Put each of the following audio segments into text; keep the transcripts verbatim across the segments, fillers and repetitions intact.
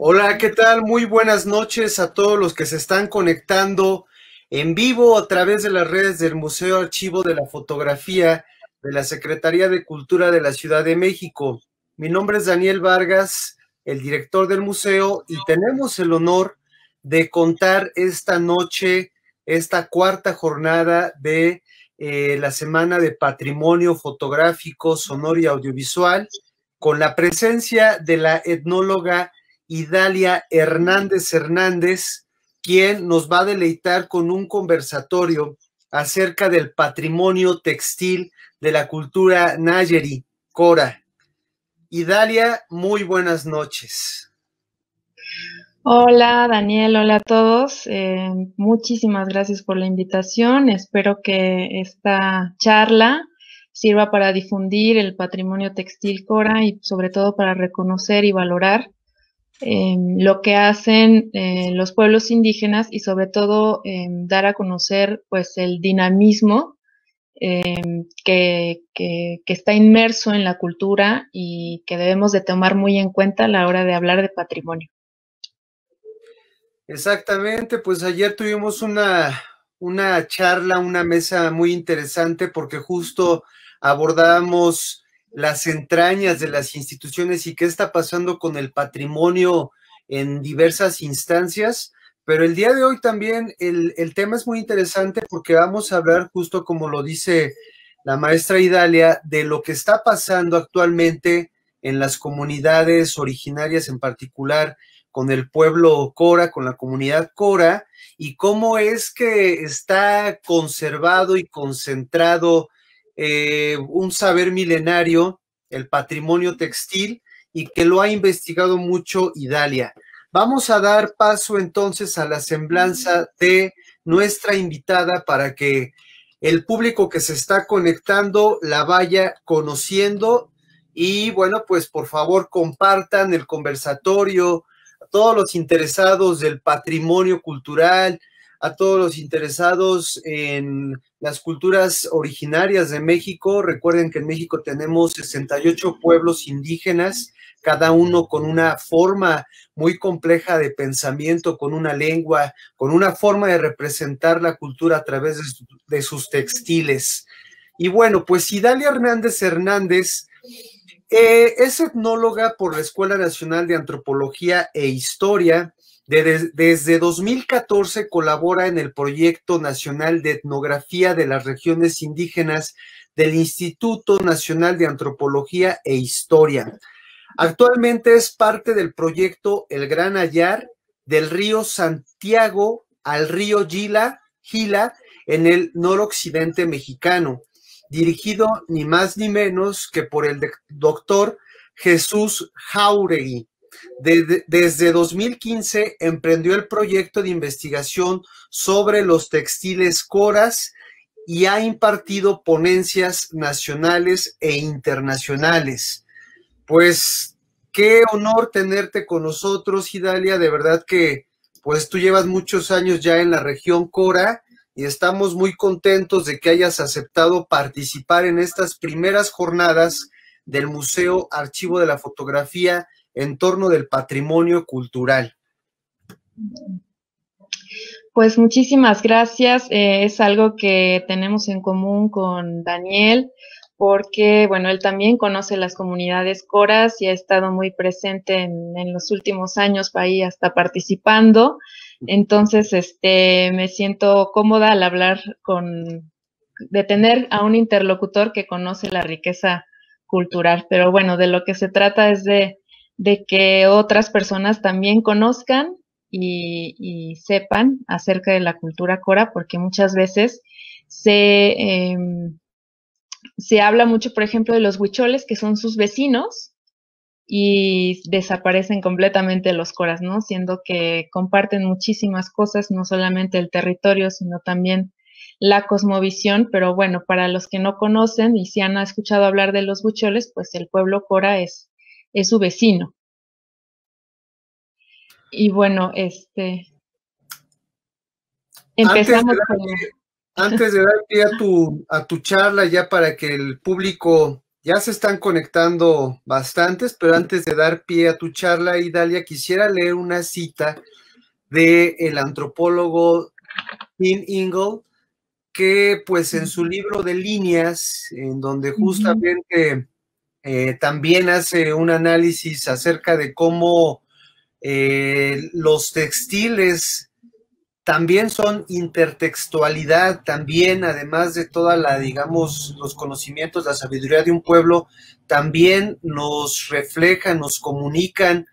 Hola, ¿qué tal? Muy buenas noches a todos los que se están conectando en vivo a través de las redes del Museo Archivo de la Fotografía de la Secretaría de Cultura de la Ciudad de México. Mi nombre es Daniel Vargas, el director del museo, y tenemos el honor de contar esta noche, esta cuarta jornada de eh, la Semana de Patrimonio Fotográfico, Sonoro y Audiovisual, con la presencia de la etnóloga Idalia Hernández Hernández, quien nos va a deleitar con un conversatorio acerca del patrimonio textil de la cultura Náayeri Cora. Idalia, muy buenas noches. Hola Daniel, hola a todos. Eh, muchísimas gracias por la invitación. Espero que esta charla sirva para difundir el patrimonio textil Cora y sobre todo para reconocer y valorar Eh, lo que hacen eh, los pueblos indígenas y sobre todo eh, dar a conocer pues el dinamismo eh, que, que, que está inmerso en la cultura y que debemos de tomar muy en cuenta a la hora de hablar de patrimonio. Exactamente, pues ayer tuvimos una, una charla, una mesa muy interesante porque justo abordábamos las entrañas de las instituciones y qué está pasando con el patrimonio en diversas instancias, pero el día de hoy también el, el tema es muy interesante porque vamos a hablar, justo como lo dice la maestra Idalia, de lo que está pasando actualmente en las comunidades originarias, en particular con el pueblo Cora, con la comunidad Cora, y cómo es que está conservado y concentrado Eh, un saber milenario, el patrimonio textil, y que lo ha investigado mucho Idalia. Vamos a dar paso entonces a la semblanza de nuestra invitada para que el público que se está conectando la vaya conociendo y bueno, pues por favor compartan el conversatorio a todos los interesados del patrimonio cultural, a todos los interesados en las culturas originarias de México. Recuerden que en México tenemos sesenta y ocho pueblos indígenas, cada uno con una forma muy compleja de pensamiento, con una lengua, con una forma de representar la cultura a través de, de sus textiles. Y bueno, pues Idalia Hernández Hernández eh, es etnóloga por la Escuela Nacional de Antropología e Historia. Desde dos mil catorce colabora en el Proyecto Nacional de Etnografía de las Regiones Indígenas del Instituto Nacional de Antropología e Historia. Actualmente es parte del proyecto El Gran Nayar, del río Santiago al río Gila, Gila en el noroccidente mexicano, dirigido ni más ni menos que por el doctor Jesús Jáuregui. Desde, desde dos mil quince emprendió el proyecto de investigación sobre los textiles coras y ha impartido ponencias nacionales e internacionales. Pues qué honor tenerte con nosotros, Idalia. De verdad que pues tú llevas muchos años ya en la región Cora y estamos muy contentos de que hayas aceptado participar en estas primeras jornadas del Museo Archivo de la Fotografía en torno del patrimonio cultural. Pues muchísimas gracias. Eh, es algo que tenemos en común con Daniel, porque, bueno, él también conoce las comunidades coras y ha estado muy presente en, en los últimos años, ahí hasta participando. Entonces, este, me siento cómoda al hablar con, de tener a un interlocutor que conoce la riqueza cultural. Pero bueno, de lo que se trata es de de que otras personas también conozcan y, y sepan acerca de la cultura Cora, porque muchas veces se, eh, se habla mucho, por ejemplo, de los huicholes, que son sus vecinos, y desaparecen completamente los coras, ¿no? Siendo que comparten muchísimas cosas, no solamente el territorio, sino también la cosmovisión. Pero bueno, para los que no conocen y si han escuchado hablar de los huicholes, pues el pueblo Cora es es su vecino. Y bueno, este... empezamos antes de dar pie a tu, a tu charla, ya para que el público Ya se están conectando bastantes, pero antes de dar pie a tu charla, Idalia, quisiera leer una cita del antropólogo Tim Ingold, que pues en su libro de líneas, en donde justamente eh, también hace un análisis acerca de cómo eh, los textiles también son intertextualidad, también además de toda la, digamos, los conocimientos, la sabiduría de un pueblo, también nos reflejan, nos comunican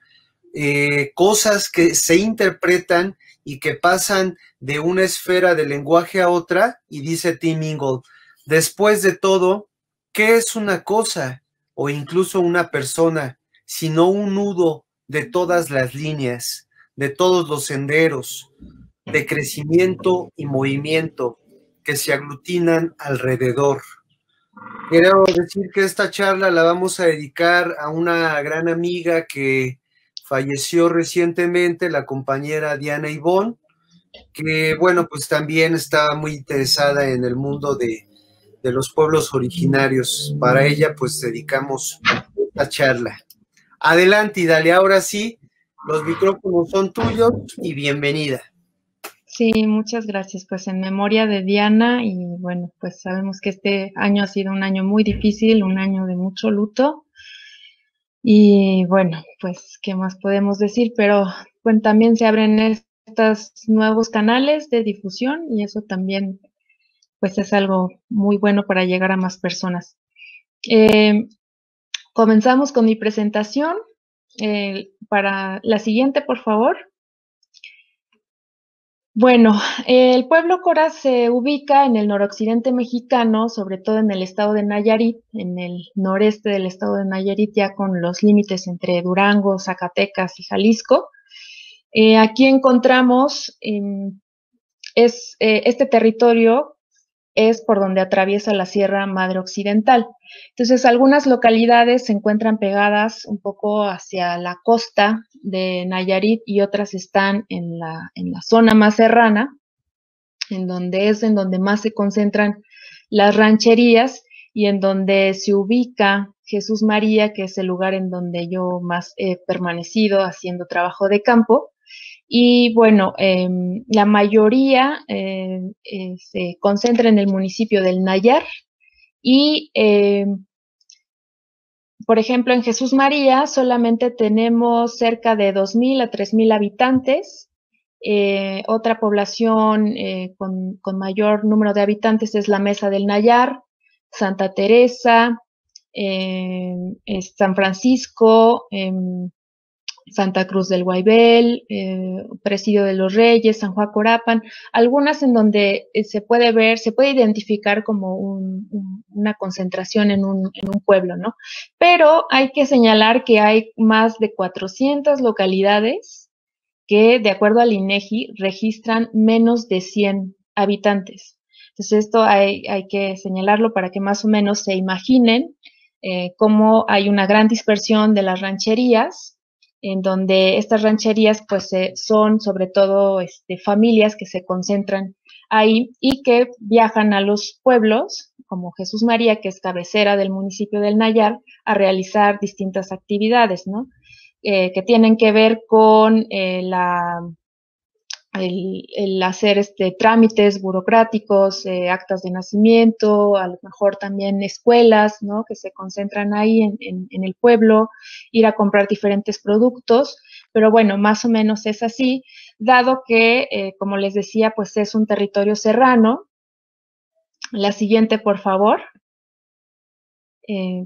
eh, cosas que se interpretan y que pasan de una esfera del lenguaje a otra, y dice Tim Ingold, después de todo, ¿qué es una cosa o incluso una persona, sino un nudo de todas las líneas, de todos los senderos, de crecimiento y movimiento que se aglutinan alrededor? Quiero decir que esta charla la vamos a dedicar a una gran amiga que falleció recientemente, la compañera Diana Ivón, que, bueno, pues también estaba muy interesada en el mundo de, de los pueblos originarios. Para ella, pues, dedicamos esta charla. Adelante, Idalia, ahora sí, los micrófonos son tuyos y bienvenida. Sí, muchas gracias. Pues, en memoria de Diana, y, bueno, pues, sabemos que este año ha sido un año muy difícil, un año de mucho luto. Y bueno, pues, ¿qué más podemos decir? Pero bueno, también se abren estos nuevos canales de difusión y eso también, pues, es algo muy bueno para llegar a más personas. Eh, comenzamos con mi presentación. Eh, para la siguiente, por favor. Bueno, eh, el pueblo Cora se ubica en el noroccidente mexicano, sobre todo en el estado de Nayarit, en el noreste del estado de Nayarit, ya con los límites entre Durango, Zacatecas y Jalisco. Eh, aquí encontramos, eh, es, eh, este territorio es por donde atraviesa la Sierra Madre Occidental. Entonces, algunas localidades se encuentran pegadas un poco hacia la costa de Nayarit y otras están en la, en la zona más serrana, en donde es en donde más se concentran las rancherías y en donde se ubica Jesús María, que es el lugar en donde yo más he permanecido haciendo trabajo de campo. Y bueno, eh, la mayoría eh, eh, se concentra en el municipio del Nayar y eh, por ejemplo, en Jesús María solamente tenemos cerca de dos mil a tres mil habitantes. Eh, otra población eh, con, con mayor número de habitantes es la Mesa del Nayar, Santa Teresa, eh, San Francisco, eh, Santa Cruz del Guayabal, eh, Presidio de los Reyes, San Juan Corapán, algunas en donde se puede ver, se puede identificar como un, un, una concentración en un, en un pueblo, ¿no? Pero hay que señalar que hay más de cuatrocientas localidades que, de acuerdo al INEGI, registran menos de cien habitantes. Entonces, esto hay, hay que señalarlo para que más o menos se imaginen eh, cómo hay una gran dispersión de las rancherías, en donde estas rancherías pues eh, son sobre todo este, familias que se concentran ahí y que viajan a los pueblos, como Jesús María, que es cabecera del municipio del Nayar, a realizar distintas actividades, ¿no? Eh, que tienen que ver con eh, la, el, el hacer este, trámites burocráticos, eh, actas de nacimiento, a lo mejor también escuelas, ¿no? Que se concentran ahí en, en, en el pueblo, ir a comprar diferentes productos, pero bueno, más o menos es así, dado que, eh, como les decía, pues es un territorio serrano. La siguiente, por favor. Eh,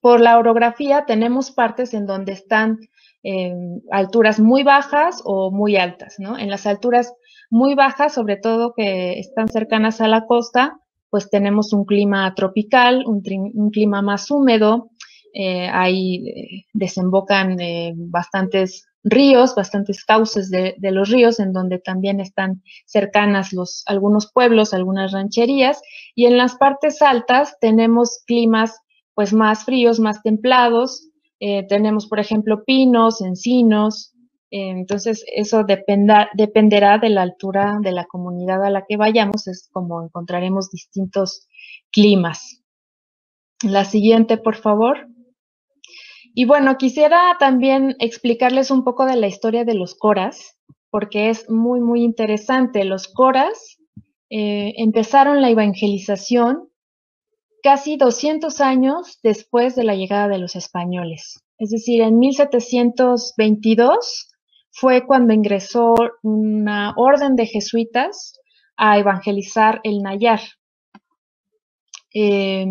por la orografía tenemos partes en donde están eh, alturas muy bajas o muy altas, ¿no? En las alturas muy bajas, sobre todo que están cercanas a la costa, pues tenemos un clima tropical, un, un clima más húmedo. Eh, ahí eh, desembocan eh, bastantes ríos, bastantes cauces de, de los ríos, en donde también están cercanas los, algunos pueblos, algunas rancherías. Y en las partes altas tenemos climas pues más fríos, más templados. Eh, tenemos, por ejemplo, pinos, encinos. Eh, entonces, eso dependa, dependerá de la altura de la comunidad a la que vayamos, es como encontraremos distintos climas. La siguiente, por favor. Y bueno, quisiera también explicarles un poco de la historia de los coras, porque es muy, muy interesante. Los coras eh, empezaron la evangelización casi doscientos años después de la llegada de los españoles. Es decir, en mil setecientos veintidós fue cuando ingresó una orden de jesuitas a evangelizar el Nayar. Eh,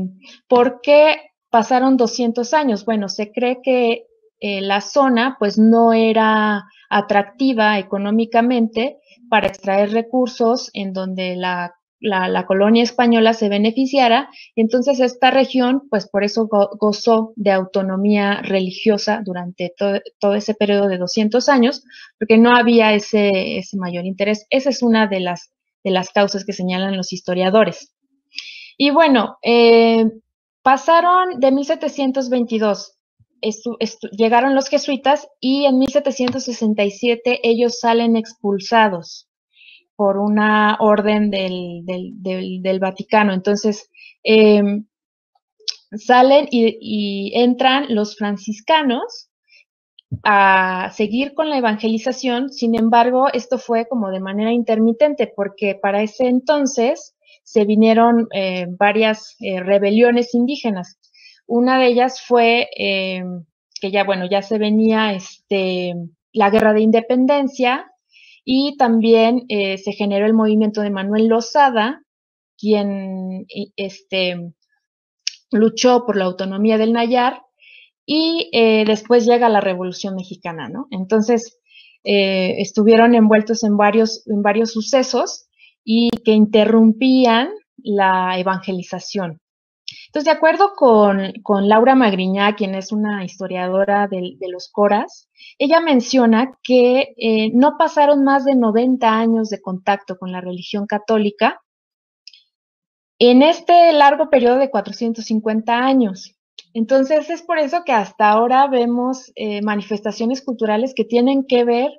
¿Por qué pasaron doscientos años? Bueno, se cree que eh, la zona pues no era atractiva económicamente para extraer recursos en donde la La, la colonia española se beneficiara, y entonces esta región, pues por eso go, gozó de autonomía religiosa durante to, todo ese periodo de doscientos años, porque no había ese, ese mayor interés. Esa es una de las, de las causas que señalan los historiadores. Y bueno, eh, pasaron de mil setecientos veintidós, estu, estu, llegaron los jesuitas y en mil setecientos sesenta y siete ellos salen expulsados por una orden del, del, del, del Vaticano. Entonces, eh, salen y, y entran los franciscanos a seguir con la evangelización. Sin embargo, esto fue como de manera intermitente, porque para ese entonces se vinieron eh, varias eh, rebeliones indígenas. Una de ellas fue, eh, que ya, bueno, ya se venía este, la Guerra de Independencia, y también eh, se generó el movimiento de Manuel Lozada, quien este, luchó por la autonomía del Nayar, y eh, después llega la Revolución Mexicana, ¿no? Entonces, eh, estuvieron envueltos en varios, en varios sucesos y que interrumpían la evangelización. Entonces, de acuerdo con, con Laura Magriñá, quien es una historiadora de, de los coras, ella menciona que eh, no pasaron más de noventa años de contacto con la religión católica en este largo periodo de cuatrocientos cincuenta años. Entonces, es por eso que hasta ahora vemos eh, manifestaciones culturales que tienen que ver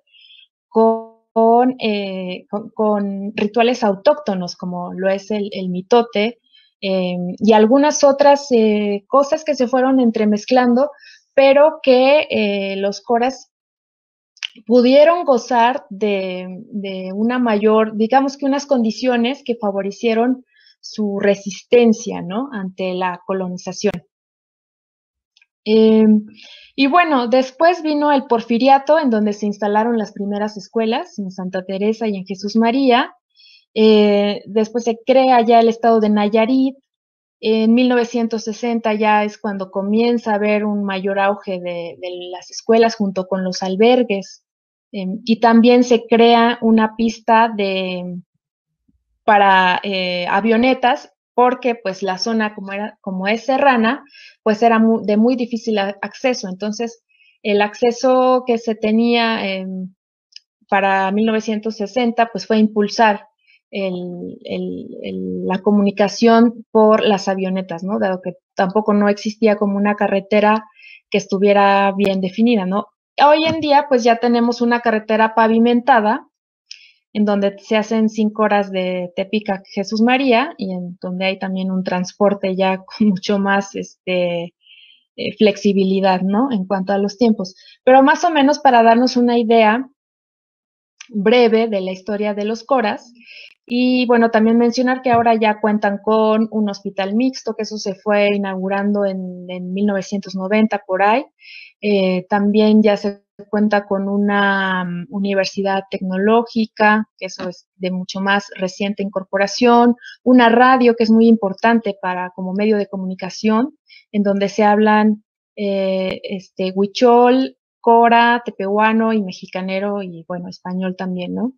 con, con, eh, con, con rituales autóctonos, como lo es el, el mitote, Eh, y algunas otras eh, cosas que se fueron entremezclando, pero que eh, los coras pudieron gozar de, de una mayor, digamos que unas condiciones que favorecieron su resistencia, ¿no?, ante la colonización. Eh, y bueno, después vino el Porfiriato, en donde se instalaron las primeras escuelas, en Santa Teresa y en Jesús María. Eh, después se crea ya el estado de Nayarit. En mil novecientos sesenta ya es cuando comienza a haber un mayor auge de, de las escuelas junto con los albergues. Eh, y también se crea una pista de, para eh, avionetas, porque pues la zona, como, era, como es serrana, pues era muy, de muy difícil acceso. Entonces, el acceso que se tenía eh, para mil novecientos sesenta pues fue impulsar El, el, el, la comunicación por las avionetas, ¿no?, dado que tampoco no existía como una carretera que estuviera bien definida, ¿no? Hoy en día, pues ya tenemos una carretera pavimentada, en donde se hacen cinco horas de Tepic a Jesús María, y en donde hay también un transporte ya con mucho más este, eh, flexibilidad, ¿no?, en cuanto a los tiempos. Pero más o menos para darnos una idea breve de la historia de los coras. Y bueno, también mencionar que ahora ya cuentan con un hospital mixto, que eso se fue inaugurando en, en mil novecientos noventa por ahí. Eh, también ya se cuenta con una um, universidad tecnológica, que eso es de mucho más reciente incorporación, una radio que es muy importante para como medio de comunicación, en donde se hablan eh, este, huichol, cora, tepehuano y mexicanero y, bueno, español también, ¿no?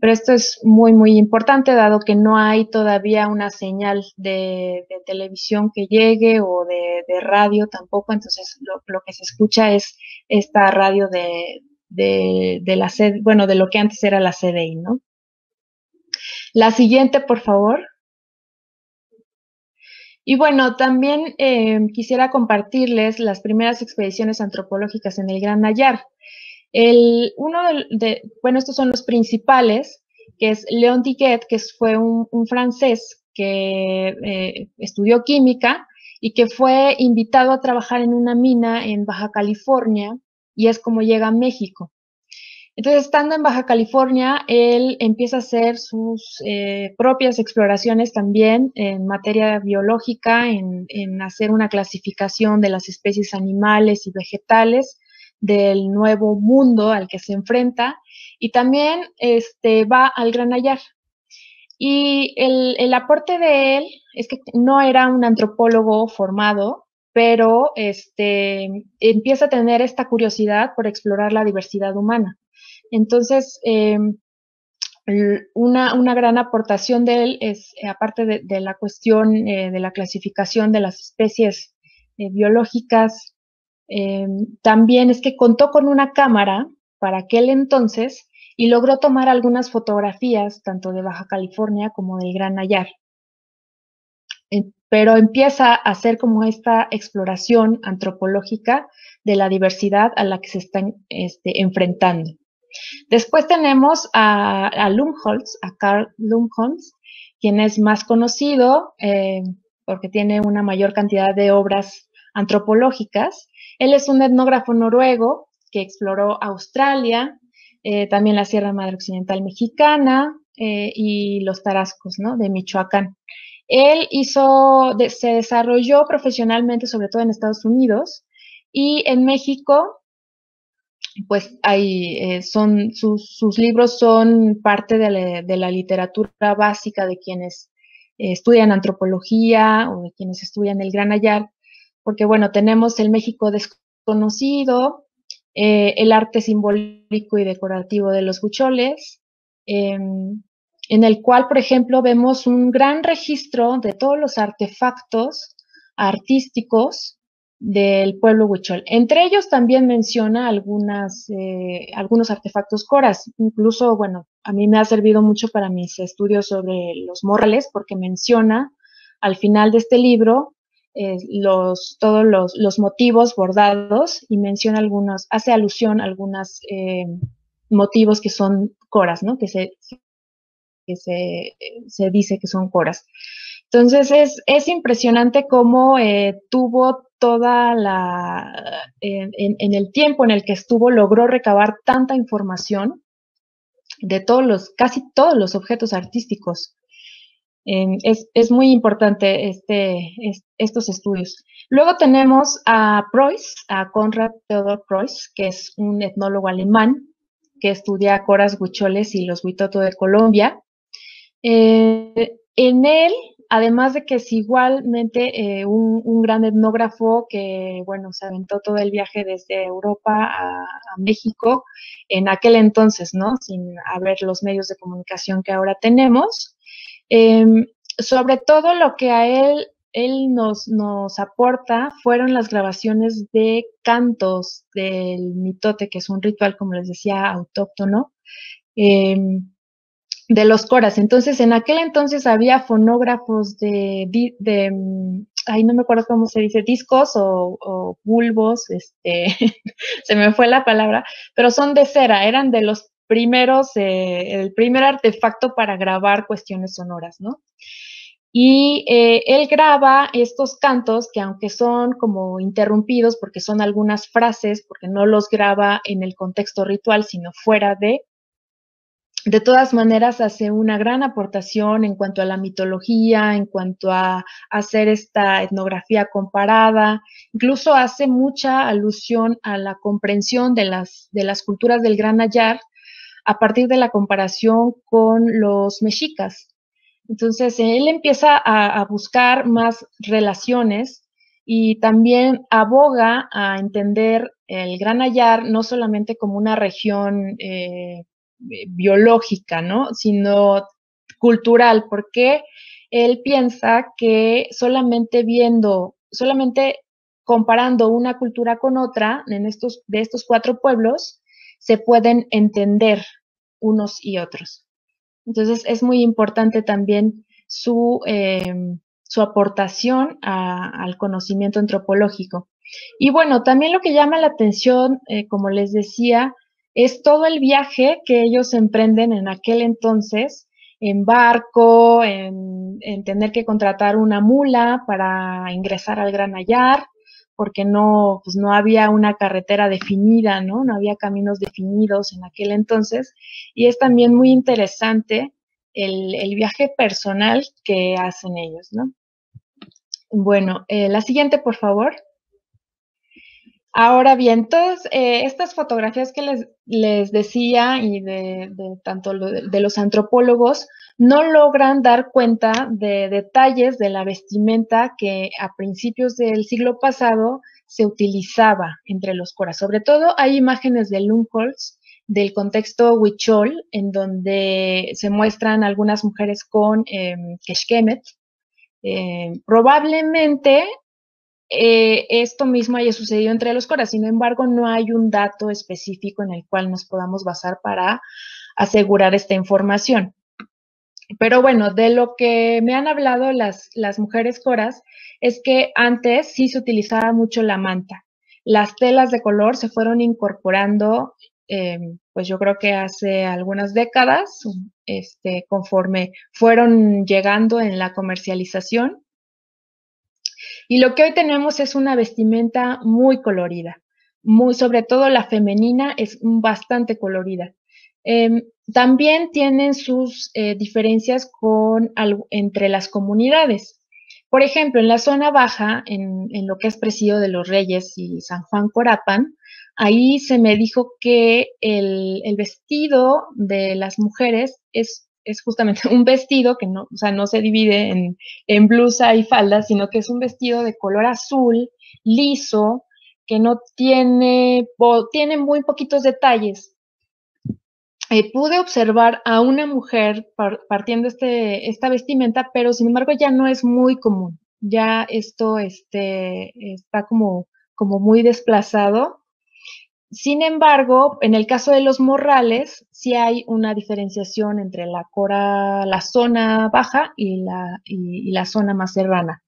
Pero esto es muy, muy importante, dado que no hay todavía una señal de, de televisión que llegue o de, de radio tampoco. Entonces, lo, lo que se escucha es esta radio de, de, de la C D I, bueno, de lo que antes era la C D I, ¿no? La siguiente, por favor. Y bueno, también eh, quisiera compartirles las primeras expediciones antropológicas en el Gran Nayar. El, uno de, de, bueno, estos son los principales, que es Leon Diguet, que fue un, un francés que eh, estudió química y que fue invitado a trabajar en una mina en Baja California, y es como llega a México. Entonces, estando en Baja California, él empieza a hacer sus eh, propias exploraciones también en materia biológica, en, en hacer una clasificación de las especies animales y vegetales del nuevo mundo al que se enfrenta, y también este, va al Gran Nayar. Y el, el aporte de él es que no era un antropólogo formado, pero este, empieza a tener esta curiosidad por explorar la diversidad humana. Entonces, eh, una, una gran aportación de él es, aparte de, de la cuestión eh, de la clasificación de las especies eh, biológicas, eh, también es que contó con una cámara para aquel entonces y logró tomar algunas fotografías tanto de Baja California como del Gran Nayar. Eh, pero empieza a hacer como esta exploración antropológica de la diversidad a la que se están este, enfrentando. Después tenemos a, a Lumholtz, a Karl Lumholtz, quien es más conocido eh, porque tiene una mayor cantidad de obras antropológicas. Él es un etnógrafo noruego que exploró Australia, eh, también la Sierra Madre Occidental mexicana eh, y los tarascos, ¿no?, de Michoacán. Él hizo, de, se desarrolló profesionalmente, sobre todo en Estados Unidos, y en México, pues ahí eh, son, sus, sus libros son parte de la, de la literatura básica de quienes eh, estudian antropología o de quienes estudian el Gran Nayar, porque bueno, tenemos el México desconocido, eh, el arte simbólico y decorativo de los huicholes, eh, en el cual, por ejemplo, vemos un gran registro de todos los artefactos artísticos del pueblo huichol. Entre ellos también menciona algunas, eh, algunos artefactos coras. Incluso, bueno, a mí me ha servido mucho para mis estudios sobre los morrales, porque menciona al final de este libro eh, los, todos los, los motivos bordados y menciona algunos, hace alusión a algunos eh, motivos que son coras, ¿no? Que se, que se, se dice que son coras. Entonces, es, es impresionante cómo eh, tuvo toda la, en, en el tiempo en el que estuvo, logró recabar tanta información de todos los, casi todos los objetos artísticos. Eh, es, es muy importante este, es, estos estudios. Luego tenemos a Preuss, a Konrad Theodor Preuss, que es un etnólogo alemán que estudia coras huicholes y los huitoto de Colombia. Eh, en él... Además de que es igualmente eh, un, un gran etnógrafo que, bueno, se aventó todo el viaje desde Europa a, a México en aquel entonces, ¿no? Sin haber los medios de comunicación que ahora tenemos. Eh, sobre todo lo que a él, él nos, nos aporta fueron las grabaciones de cantos del mitote, que es un ritual, como les decía, autóctono. Eh, de los coras. Entonces, en aquel entonces había fonógrafos de, de, de ay, no me acuerdo cómo se dice, discos o, o bulbos, este, se me fue la palabra, pero son de cera, eran de los primeros, eh, el primer artefacto para grabar cuestiones sonoras, ¿no? Y eh, él graba estos cantos que, aunque son como interrumpidos porque son algunas frases, porque no los graba en el contexto ritual, sino fuera de, de todas maneras, hace una gran aportación en cuanto a la mitología, en cuanto a hacer esta etnografía comparada. Incluso hace mucha alusión a la comprensión de las, de las culturas del Gran Nayar a partir de la comparación con los mexicas. Entonces, él empieza a, a buscar más relaciones y también aboga a entender el Gran Nayar no solamente como una región eh, biológica, ¿no?, sino cultural, porque él piensa que solamente viendo, solamente comparando una cultura con otra en estos, de estos cuatro pueblos, se pueden entender unos y otros. Entonces, es muy importante también su, eh, su aportación a, al conocimiento antropológico. Y bueno, también lo que llama la atención, eh, como les decía, es todo el viaje que ellos emprenden en aquel entonces en barco, en, en tener que contratar una mula para ingresar al Gran Nayar, porque no, pues no había una carretera definida, ¿no? No había caminos definidos en aquel entonces. Y es también muy interesante el, el viaje personal que hacen ellos, ¿no? Bueno, eh, la siguiente, por favor. Ahora bien, entonces, eh, estas fotografías que les, les decía y de, de tanto lo, de los antropólogos no logran dar cuenta de detalles de la vestimenta que a principios del siglo pasado se utilizaba entre los coras. Sobre todo hay imágenes de Lumholtz del contexto huichol en donde se muestran algunas mujeres con eh, keshkemet. Eh, probablemente eh, esto mismo haya sucedido entre los coras, sin embargo no hay un dato específico en el cual nos podamos basar para asegurar esta información. Pero bueno, de lo que me han hablado las, las mujeres coras es que antes sí se utilizaba mucho la manta. Las telas de color se fueron incorporando, eh, pues yo creo que hace algunas décadas, este, conforme fueron llegando en la comercialización. Y lo que hoy tenemos es una vestimenta muy colorida, muy, sobre todo la femenina es bastante colorida. Eh, también tienen sus eh, diferencias con, al, entre las comunidades. Por ejemplo, en la zona baja, en, en lo que es Presidio de los Reyes y San Juan Corapán, ahí se me dijo que el, el vestido de las mujeres es, es justamente un vestido que no, o sea, no se divide en, en blusa y falda, sino que es un vestido de color azul, liso, que no tiene, o tiene muy poquitos detalles. Eh, pude observar a una mujer par partiendo este, esta vestimenta, pero sin embargo ya no es muy común. Ya esto este, está como, como muy desplazado. Sin embargo, en el caso de los morrales, sí hay una diferenciación entre la cora, la zona baja y la, y, y la zona más serrana.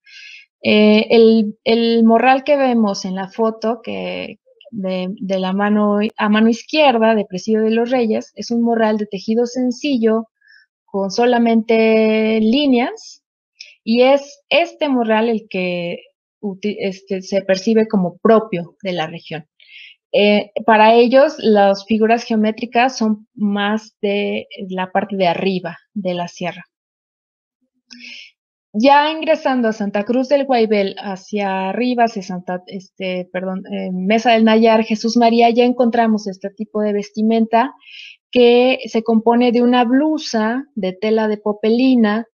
Eh, el, el morral que vemos en la foto, que De, de la mano a mano izquierda de Presidio de los Reyes, es un morral de tejido sencillo con solamente líneas, y es este morral el que este, se percibe como propio de la región. Eh, para ellos las figuras geométricas son más de la parte de arriba de la sierra. Ya ingresando a Santa Cruz del Guayabal, hacia arriba, hacia Santa, este, perdón, eh, Mesa del Nayar, Jesús María, ya encontramos este tipo de vestimenta que se compone de una blusa de tela de popelina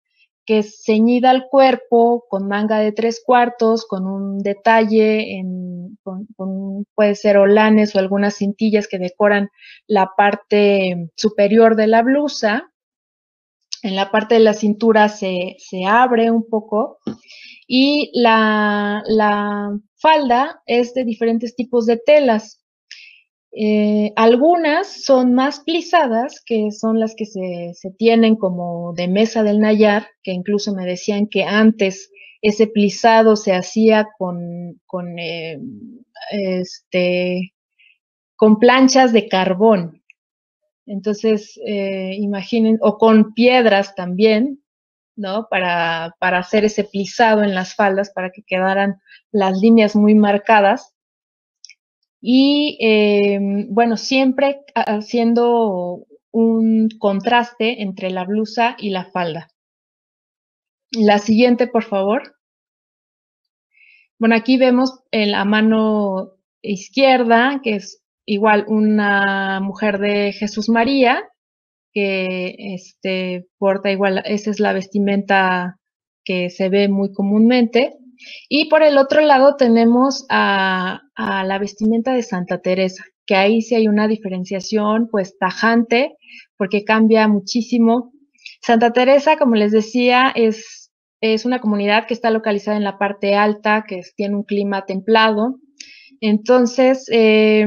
que es ceñida al cuerpo con manga de tres cuartos, con un detalle, en, con, con, puede ser olanes o algunas cintillas que decoran la parte superior de la blusa. En la parte de la cintura se, se abre un poco y la, la falda es de diferentes tipos de telas. Eh, algunas son más plisadas, que son las que se, se tienen como de Mesa del Nayar, que incluso me decían que antes ese plisado se hacía con, con, eh, este, con planchas de carbón. Entonces, eh, imaginen, o con piedras también, ¿no? Para, para hacer ese plisado en las faldas, para que quedaran las líneas muy marcadas. Y, eh, bueno, siempre haciendo un contraste entre la blusa y la falda. La siguiente, por favor. Bueno, aquí vemos en la mano izquierda, que es igual una mujer de Jesús María, que este, porta igual, esa es la vestimenta que se ve muy comúnmente. Y por el otro lado tenemos a, a la vestimenta de Santa Teresa, que ahí sí hay una diferenciación pues tajante, porque cambia muchísimo. Santa Teresa, como les decía, es, es una comunidad que está localizada en la parte alta, que tiene un clima templado. Entonces, eh,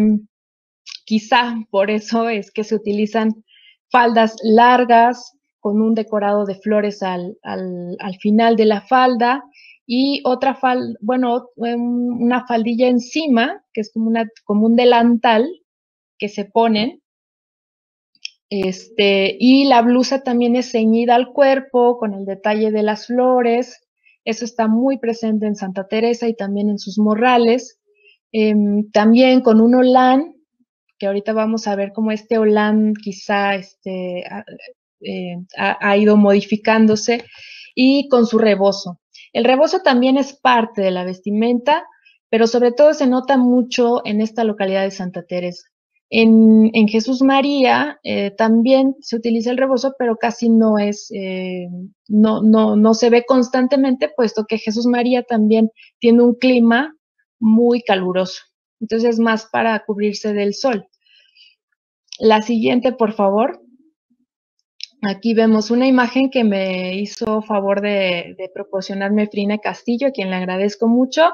quizá por eso es que se utilizan faldas largas con un decorado de flores al, al, al final de la falda y otra falda, bueno, una faldilla encima, que es como, una, como un delantal que se ponen. Este, y la blusa también es ceñida al cuerpo con el detalle de las flores. Eso está muy presente en Santa Teresa y también en sus morrales. Eh, también con un olán, que ahorita vamos a ver cómo este olán quizá este, ha, eh, ha, ha ido modificándose, y con su rebozo. El rebozo también es parte de la vestimenta, pero sobre todo se nota mucho en esta localidad de Santa Teresa. En, en Jesús María eh, también se utiliza el rebozo, pero casi no es, eh, no, no, no se ve constantemente, puesto que Jesús María también tiene un clima muy caluroso. Entonces es más para cubrirse del sol. La siguiente, por favor. Aquí vemos una imagen que me hizo favor de, de proporcionarme Frine Castillo, a quien le agradezco mucho.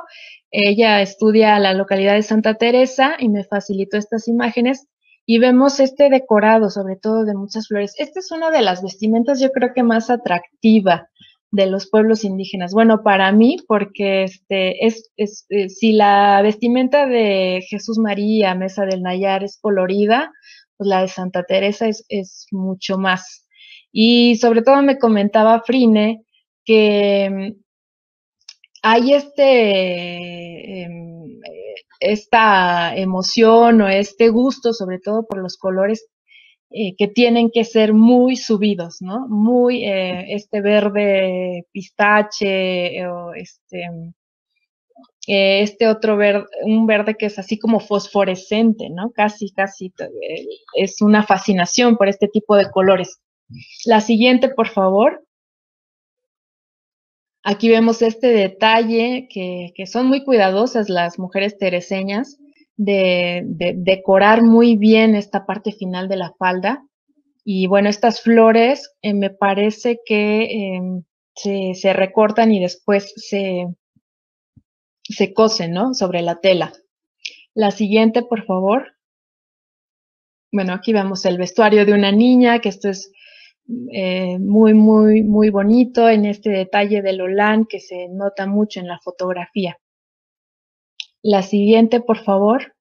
Ella estudia la localidad de Santa Teresa y me facilitó estas imágenes. Y vemos este decorado, sobre todo de muchas flores. Esta es una de las vestimentas, yo creo que más atractiva de los pueblos indígenas. Bueno, para mí, porque este es, es eh, si la vestimenta de Jesús María, Mesa del Nayar, es colorida, pues la de Santa Teresa es, es mucho más. Y sobre todo me comentaba Frine que hay este, esta emoción o este gusto, sobre todo por los colores, eh, que tienen que ser muy subidos, ¿no? Muy eh, este verde pistache, o este, eh, este otro verde, un verde que es así como fosforescente, ¿no? Casi, casi eh, es una fascinación por este tipo de colores. La siguiente, por favor. Aquí vemos este detalle que, que son muy cuidadosas las mujeres tereseñas de, de decorar muy bien esta parte final de la falda. Y bueno, estas flores eh, me parece que eh, se, se recortan y después se, se cosen, ¿no? Sobre la tela. La siguiente, por favor. Bueno, aquí vemos el vestuario de una niña, que esto es Eh, muy, muy, muy bonito en este detalle del olán que se nota mucho en la fotografía. La siguiente, por favor.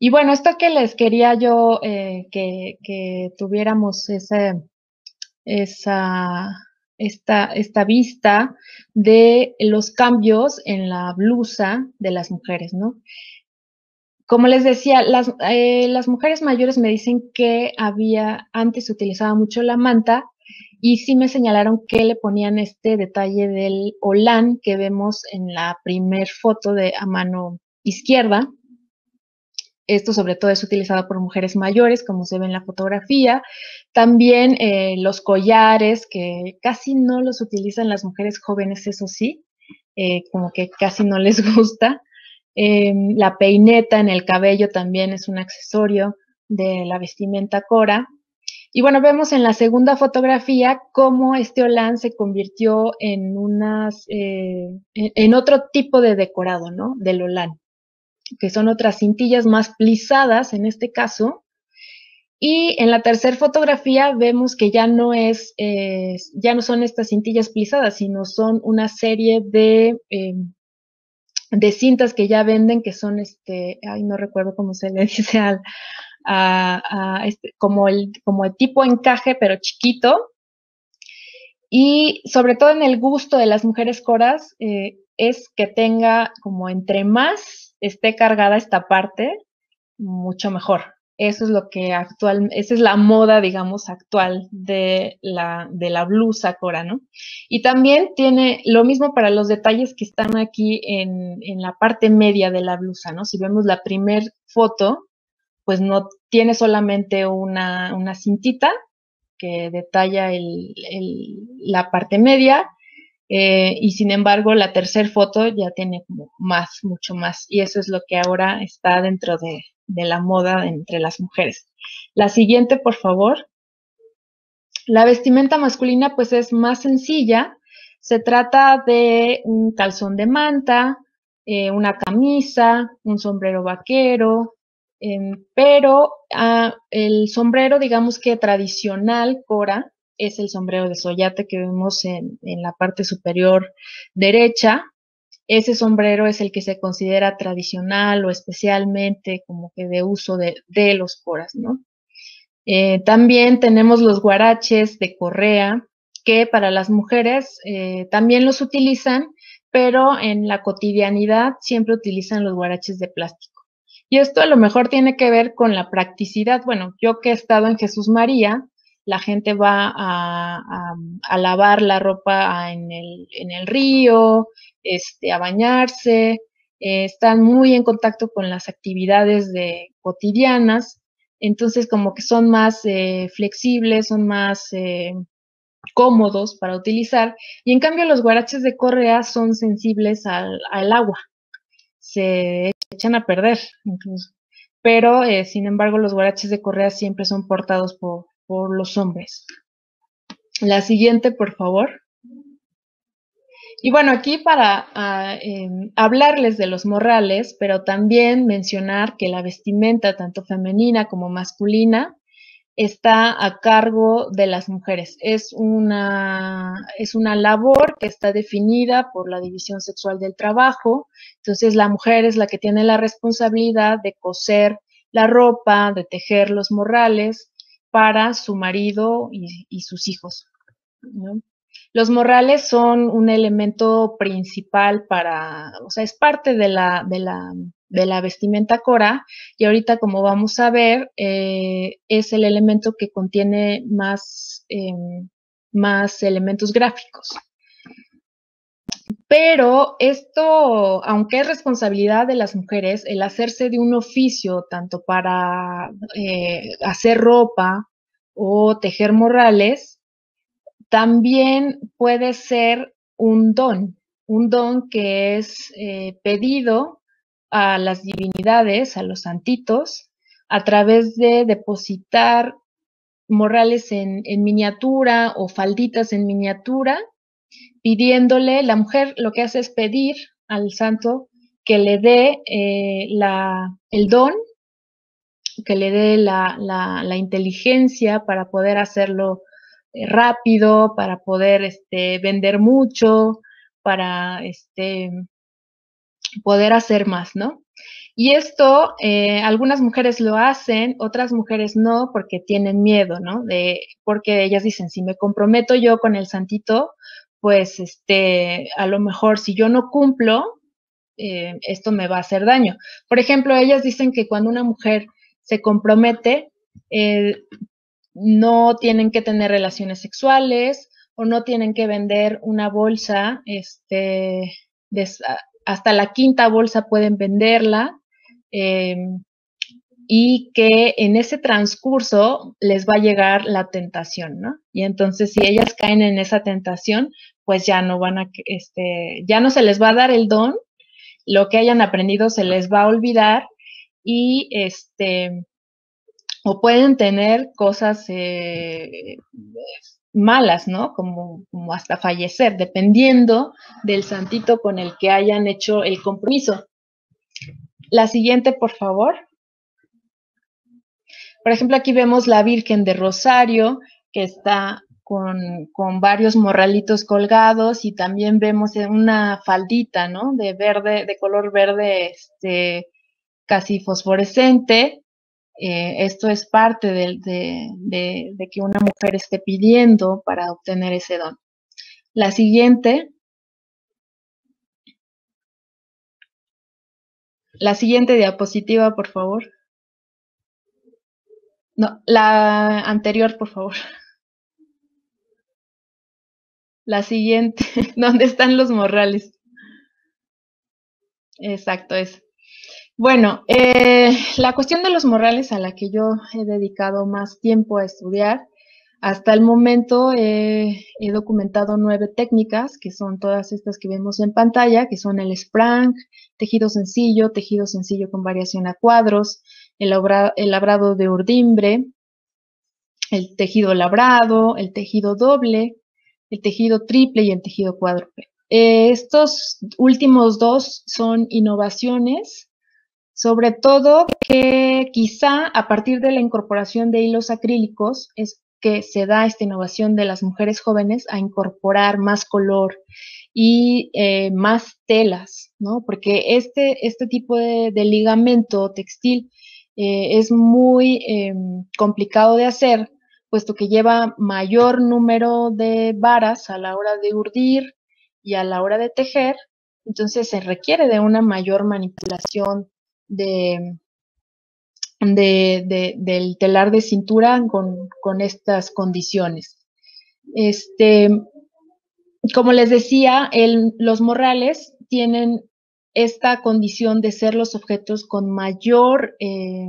Y bueno, esto que les quería yo eh, que, que tuviéramos esa, esa esta, esta vista de los cambios en la blusa de las mujeres, ¿no? Como les decía, las, eh, las mujeres mayores me dicen que había, antes utilizaba mucho la manta, y sí me señalaron que le ponían este detalle del olán que vemos en la primer foto de a mano izquierda. Esto sobre todo es utilizado por mujeres mayores, como se ve en la fotografía. También eh, los collares, que casi no los utilizan las mujeres jóvenes, eso sí, eh, como que casi no les gusta. Eh, la peineta en el cabello también es un accesorio de la vestimenta Cora. Y bueno, vemos en la segunda fotografía cómo este olán se convirtió en unas eh, en otro tipo de decorado, ¿no? Del olán, que son otras cintillas más plisadas en este caso. Y en la tercera fotografía vemos que ya no es eh, ya no son estas cintillas plisadas, sino son una serie de eh, de cintas que ya venden, que son, este, ay, no recuerdo cómo se le dice al, a, a este, como el, como el tipo encaje, pero chiquito. Y sobre todo en el gusto de las mujeres coras, eh, es que tenga, como entre más esté cargada esta parte, mucho mejor. Eso es lo que actual, esa es la moda, digamos, actual de la, de la blusa cora, ¿no? Y también tiene lo mismo para los detalles que están aquí en, en la parte media de la blusa, ¿no? Si vemos la primera foto, pues no tiene solamente una, una cintita que detalla el, el, la parte media, eh, y sin embargo la tercera foto ya tiene como más, mucho más. Y eso es lo que ahora está dentro de... de la moda entre las mujeres. La siguiente, por favor. La vestimenta masculina, pues, es más sencilla. Se trata de un calzón de manta, eh, una camisa, un sombrero vaquero, eh, pero ah, el sombrero, digamos que tradicional cora, es el sombrero de soyate que vemos en, en la parte superior derecha. Ese sombrero es el que se considera tradicional o especialmente como que de uso de, de los coras, ¿no? Eh, también tenemos los huaraches de correa, que para las mujeres eh, también los utilizan, pero en la cotidianidad siempre utilizan los huaraches de plástico. Y esto a lo mejor tiene que ver con la practicidad. Bueno, yo que he estado en Jesús María, la gente va a, a, a lavar la ropa en el, en el río, este, a bañarse, eh, están muy en contacto con las actividades de, cotidianas. Entonces, como que son más eh, flexibles, son más eh, cómodos para utilizar. Y en cambio, los huaraches de correa son sensibles al, al agua. Se echan a perder, incluso. Pero, eh, sin embargo, los huaraches de correa siempre son portados por, por los hombres. La siguiente, por favor. Y bueno, aquí para a, eh, hablarles de los morrales, pero también mencionar que la vestimenta, tanto femenina como masculina, está a cargo de las mujeres. Es una, es una labor que está definida por la división sexual del trabajo. Entonces, la mujer es la que tiene la responsabilidad de coser la ropa, de tejer los morrales para su marido y, y sus hijos, ¿no? Los morrales son un elemento principal para, o sea, es parte de la, de la, de la vestimenta cora, y ahorita, como vamos a ver, eh, es el elemento que contiene más, eh, más elementos gráficos. Pero esto, aunque es responsabilidad de las mujeres, el hacerse de un oficio, tanto para eh, hacer ropa o tejer morrales, también puede ser un don, un don que es eh, pedido a las divinidades, a los santitos, a través de depositar morrales en, en miniatura o falditas en miniatura, pidiéndole, la mujer lo que hace es pedir al santo que le dé eh, la, el don, que le dé la, la, la inteligencia para poder hacerlo rápido, para poder este, vender mucho, para este, poder hacer más, ¿no? Y esto, eh, algunas mujeres lo hacen, otras mujeres no, porque tienen miedo, ¿no? De, porque ellas dicen, si me comprometo yo con el santito, pues este, a lo mejor si yo no cumplo, eh, esto me va a hacer daño. Por ejemplo, ellas dicen que cuando una mujer se compromete, eh, no tienen que tener relaciones sexuales o no tienen que vender una bolsa, este, des, hasta la quinta bolsa pueden venderla, eh, y que en ese transcurso les va a llegar la tentación, ¿no? Y entonces, si ellas caen en esa tentación, pues ya no van a, este, ya no se les va a dar el don, lo que hayan aprendido se les va a olvidar y, este... o pueden tener cosas eh, malas, ¿no? Como, como hasta fallecer, dependiendo del santito con el que hayan hecho el compromiso. La siguiente, por favor. Por ejemplo, aquí vemos la Virgen de Rosario, que está con, con varios morralitos colgados, y también vemos una faldita, ¿no? De verde, de color verde, este, casi fosforescente. Eh, esto es parte de, de, de, de que una mujer esté pidiendo para obtener ese don. La siguiente. La siguiente diapositiva, por favor. No, la anterior, por favor. La siguiente. ¿Dónde están los morrales? Exacto, es. Bueno, eh, la cuestión de los morrales, a la que yo he dedicado más tiempo a estudiar, hasta el momento eh, he documentado nueve técnicas, que son todas estas que vemos en pantalla, que son el sprang, tejido sencillo, tejido sencillo con variación a cuadros, el labrado, el labrado de urdimbre, el tejido labrado, el tejido doble, el tejido triple y el tejido cuádruple. Eh, estos últimos dos son innovaciones, sobre todo que quizá a partir de la incorporación de hilos acrílicos es que se da esta innovación de las mujeres jóvenes a incorporar más color y eh, más telas, ¿no? Porque este, este tipo de, de ligamento textil eh, es muy eh, complicado de hacer, puesto que lleva mayor número de varas a la hora de urdir y a la hora de tejer, entonces se requiere de una mayor manipulación de, de, de, del telar de cintura con, con estas condiciones. Este, como les decía, el, los morrales tienen esta condición de ser los objetos con mayor, eh,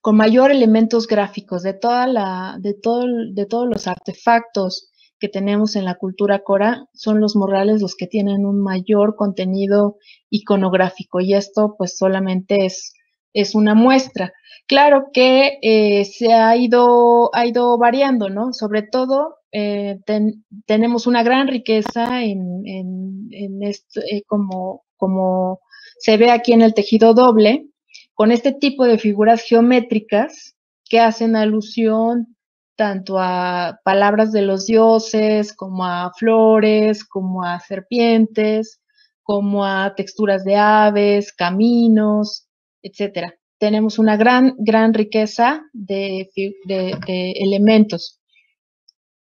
con mayor elementos gráficos de, toda la, de, todo, de todos los artefactos que tenemos en la cultura Cora. Son los morrales los que tienen un mayor contenido iconográfico, y esto pues solamente es, es una muestra. Claro que eh, se ha ido, ha ido variando, ¿no? Sobre todo eh, ten, tenemos una gran riqueza en, en, en esto, eh, como, como se ve aquí en el tejido doble, con este tipo de figuras geométricas que hacen alusión tanto a palabras de los dioses, como a flores, como a serpientes, como a texturas de aves, caminos, etcétera. Tenemos una gran, gran riqueza de, de, de elementos.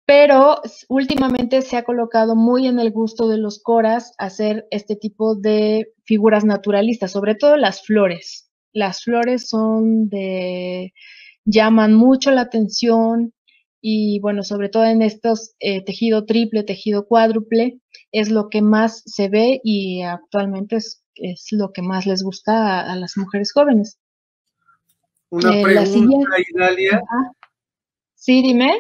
Pero últimamente se ha colocado muy en el gusto de los coras hacer este tipo de figuras naturalistas, sobre todo las flores. Las flores son de... llaman mucho la atención. Y bueno, sobre todo en estos eh, tejido triple, tejido cuádruple, es lo que más se ve y actualmente es, es lo que más les gusta a, a las mujeres jóvenes. Una eh, pregunta, Idalia. Ah, sí, dime.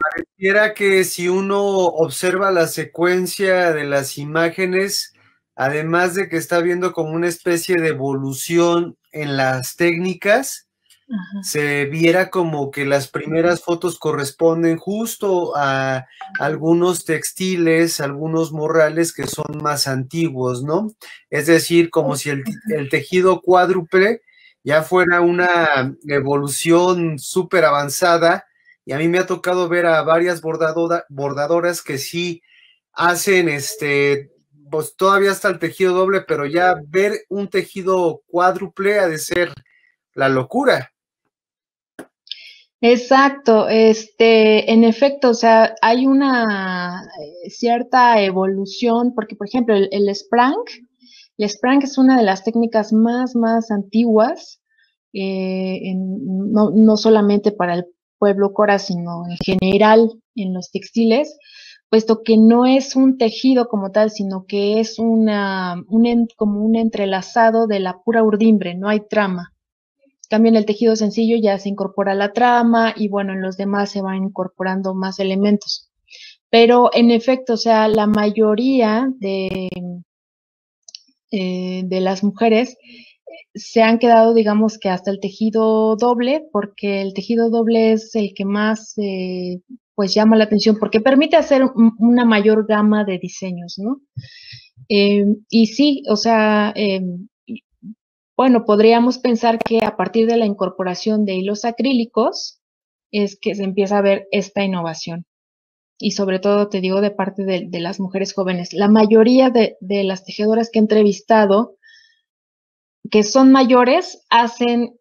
Pareciera que si uno observa la secuencia de las imágenes, además de que está viendo como una especie de evolución en las técnicas, ajá, se viera como que las primeras fotos corresponden justo a algunos textiles, algunos morrales que son más antiguos, ¿no? Es decir, como si el, el tejido cuádruple ya fuera una evolución súper avanzada, y a mí me ha tocado ver a varias bordadora, bordadoras que sí hacen, este, pues todavía está el tejido doble, pero ya ver un tejido cuádruple ha de ser la locura. Exacto, este, en efecto, o sea, hay una cierta evolución, porque por ejemplo el, el sprang, el sprang es una de las técnicas más, más antiguas, eh, en, no, no solamente para el pueblo Cora, sino en general en los textiles, puesto que no es un tejido como tal, sino que es una, un, como un entrelazado de la pura urdimbre, no hay trama. También el tejido sencillo ya se incorpora a la trama y, bueno, en los demás se van incorporando más elementos. Pero, en efecto, o sea, la mayoría de, eh, de las mujeres se han quedado, digamos, que hasta el tejido doble, porque el tejido doble es el que más, eh, pues, llama la atención, porque permite hacer una mayor gama de diseños, ¿no? Eh, y sí, o sea... Eh, Bueno, podríamos pensar que a partir de la incorporación de hilos acrílicos es que se empieza a ver esta innovación. Y sobre todo, te digo, de parte de, de las mujeres jóvenes. La mayoría de, de las tejedoras que he entrevistado, que son mayores, hacen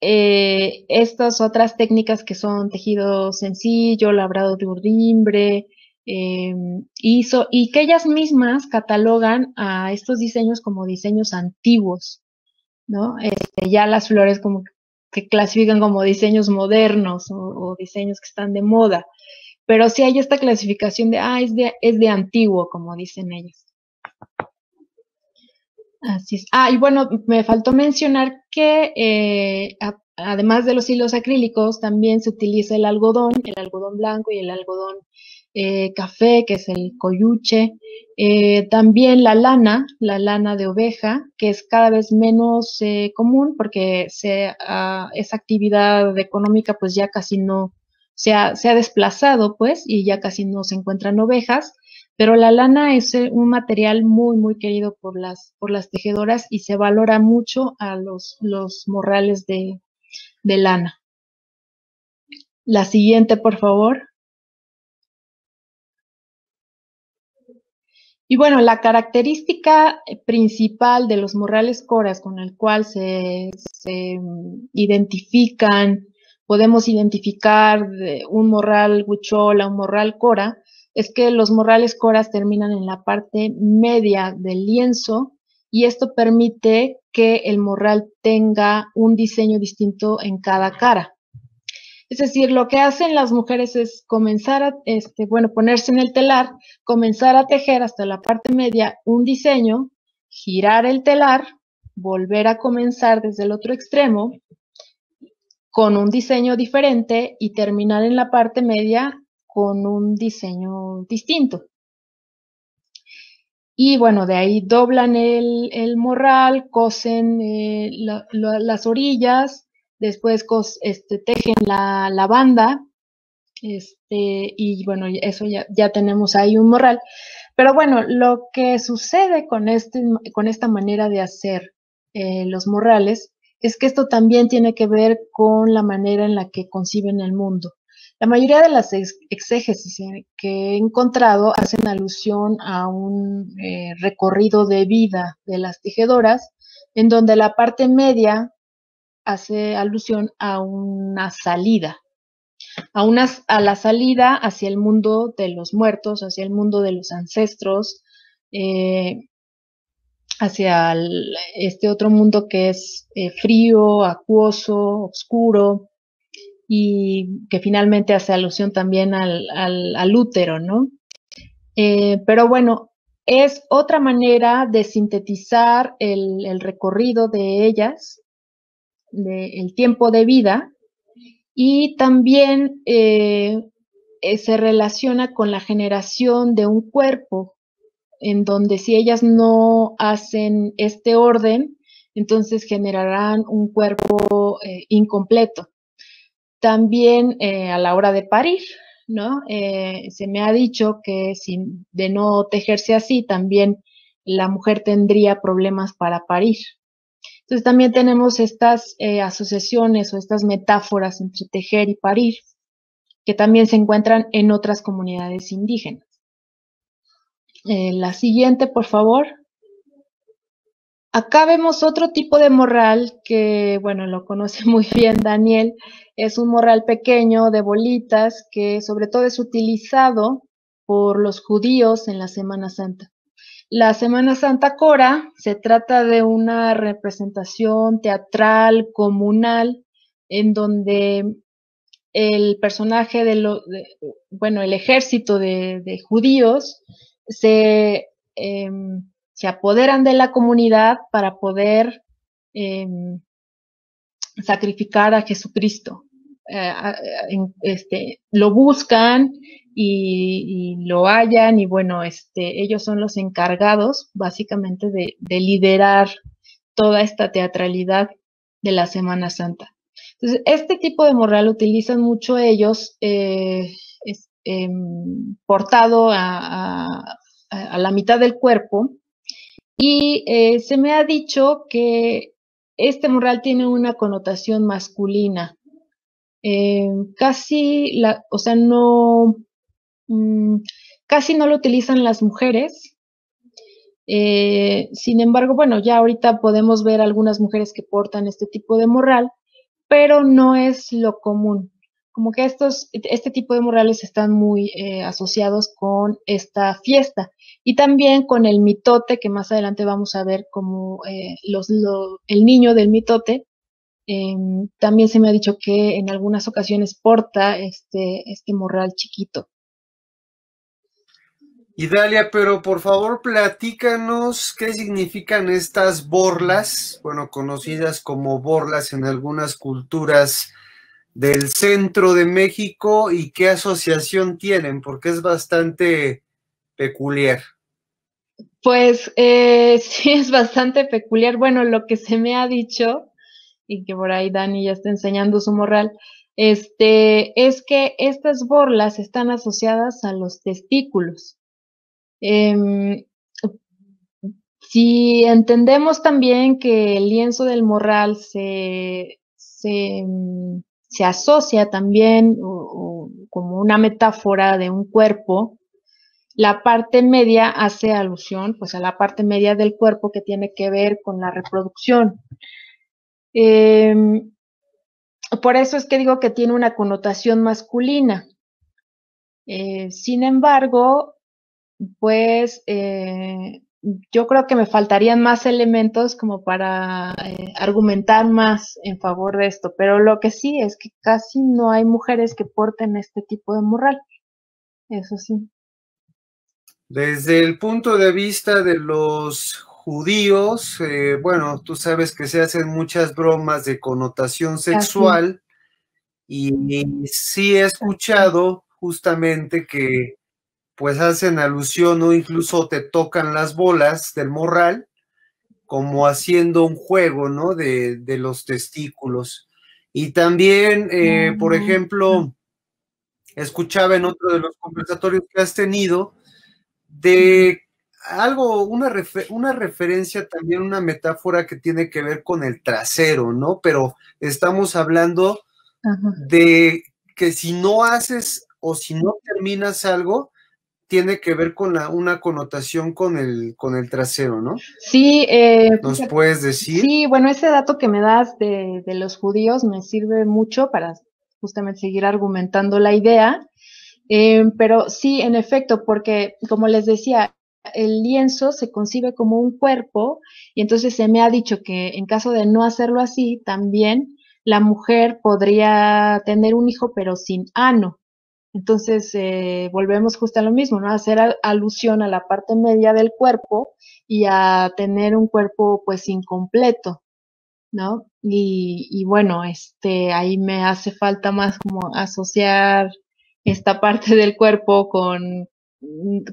eh, estas otras técnicas que son tejido sencillo, labrado de urdimbre, eh, y, so, y que ellas mismas catalogan a estos diseños como diseños antiguos, ¿no? Este, ya las flores como que clasifican como diseños modernos o, o diseños que están de moda, pero sí hay esta clasificación de, ah, es de, es de antiguo, como dicen ellas. Así es. Ah, y bueno, me faltó mencionar que eh, a, además de los hilos acrílicos, también se utiliza el algodón, el algodón blanco y el algodón eh, café, que es el coyuche. Eh, también la lana, la lana de oveja, que es cada vez menos eh, común porque se, ah, esa actividad económica pues ya casi no, se ha, se ha desplazado pues, y ya casi no se encuentran ovejas, pero la lana es eh, un material muy, muy querido por las, por las tejedoras y se valora mucho a los, los morrales de, de lana. La siguiente, por favor. Y bueno, la característica principal de los murrales coras con el cual se, se identifican, podemos identificar un morral huichol a un morral cora, es que los morrales coras terminan en la parte media del lienzo y esto permite que el morral tenga un diseño distinto en cada cara. Es decir, lo que hacen las mujeres es comenzar a, este, bueno, ponerse en el telar, comenzar a tejer hasta la parte media un diseño, girar el telar, volver a comenzar desde el otro extremo con un diseño diferente y terminar en la parte media con un diseño distinto. Y bueno, de ahí doblan el, el morral, cosen eh, la, la, las orillas, después cos, este, tejen la, la banda, este, y bueno, eso ya, ya tenemos ahí un morral. Pero bueno, lo que sucede con, este, con esta manera de hacer eh, los morrales es que esto también tiene que ver con la manera en la que conciben el mundo. La mayoría de las exégesis que he encontrado hacen alusión a un eh, recorrido de vida de las tejedoras, en donde la parte media hace alusión a una salida, a, una, a la salida hacia el mundo de los muertos, hacia el mundo de los ancestros, eh, hacia el, este otro mundo que es eh, frío, acuoso, oscuro, y que finalmente hace alusión también al, al, al útero, ¿no? Eh, pero bueno, es otra manera de sintetizar el, el recorrido de ellas, de, el tiempo de vida, y también eh, eh, se relaciona con la generación de un cuerpo, en donde si ellas no hacen este orden, entonces generarán un cuerpo eh, incompleto. También eh, a la hora de parir, ¿no? Eh, se me ha dicho que si de no tejerse así, también la mujer tendría problemas para parir. Entonces también tenemos estas eh, asociaciones o estas metáforas entre tejer y parir, que también se encuentran en otras comunidades indígenas. Eh, la siguiente, por favor. Acá vemos otro tipo de morral que, bueno, lo conoce muy bien Daniel. Es un morral pequeño de bolitas que sobre todo es utilizado por los judíos en la Semana Santa. La Semana Santa Cora se trata de una representación teatral, comunal, en donde el personaje de, lo, de bueno, el ejército de, de judíos se... Eh, se apoderan de la comunidad para poder eh, sacrificar a Jesucristo. Eh, este, lo buscan y, y lo hallan y bueno, este, ellos son los encargados básicamente de, de liderar toda esta teatralidad de la Semana Santa. Entonces, este tipo de morral utilizan mucho ellos eh, es, eh, portado a, a, a la mitad del cuerpo. Y eh, se me ha dicho que este morral tiene una connotación masculina. Eh, casi, la, o sea, no, mmm, casi no lo utilizan las mujeres. Eh, sin embargo, bueno, ya ahorita podemos ver algunas mujeres que portan este tipo de morral, pero no es lo común. Como que estos, este tipo de morrales están muy eh, asociados con esta fiesta y también con el mitote, que más adelante vamos a ver como eh, los, lo, el niño del mitote. Eh, también se me ha dicho que en algunas ocasiones porta este, este morral chiquito. Idalia, pero por favor platícanos qué significan estas borlas, bueno, conocidas como borlas en algunas culturas del centro de México y qué asociación tienen, porque es bastante peculiar. Pues eh, sí, es bastante peculiar. Bueno, lo que se me ha dicho, y que por ahí Dani ya está enseñando su morral, este, es que estas borlas están asociadas a los testículos. Eh, si entendemos también que el lienzo del morral se... se se asocia también o, o, como una metáfora de un cuerpo, La parte media hace alusión, pues, a la parte media del cuerpo que tiene que ver con la reproducción. Eh, por eso es que digo que tiene una connotación masculina. Eh, sin embargo, pues, eh, yo creo que me faltarían más elementos como para eh, argumentar más en favor de esto, pero lo que sí es que casi no hay mujeres que porten este tipo de morral, eso sí. Desde el punto de vista de los judíos, eh, bueno, tú sabes que se hacen muchas bromas de connotación sexual, y, y sí he escuchado justamente que pues hacen alusión o incluso te tocan las bolas del morral, como haciendo un juego, ¿no?, de, de los testículos. Y también, eh, por ejemplo, escuchaba en otro de los conversatorios que has tenido, de algo, una, refer una referencia también, una metáfora que tiene que ver con el trasero, ¿no? Pero estamos hablando de que si no haces o si no terminas algo, tiene que ver con la, una connotación con el, con el trasero, ¿no? Sí. Eh, ¿Nos puedes decir? Sí, bueno, ese dato que me das de, de los judíos me sirve mucho para justamente seguir argumentando la idea, eh, pero sí, en efecto, porque como les decía, el lienzo se concibe como un cuerpo, y entonces se me ha dicho que en caso de no hacerlo así, también la mujer podría tener un hijo, pero sin ano. Entonces, eh, volvemos justo a lo mismo, ¿no? Hacer al alusión a la parte media del cuerpo y a tener un cuerpo, pues, incompleto, ¿no? Y, y bueno, este, ahí me hace falta más como asociar esta parte del cuerpo con,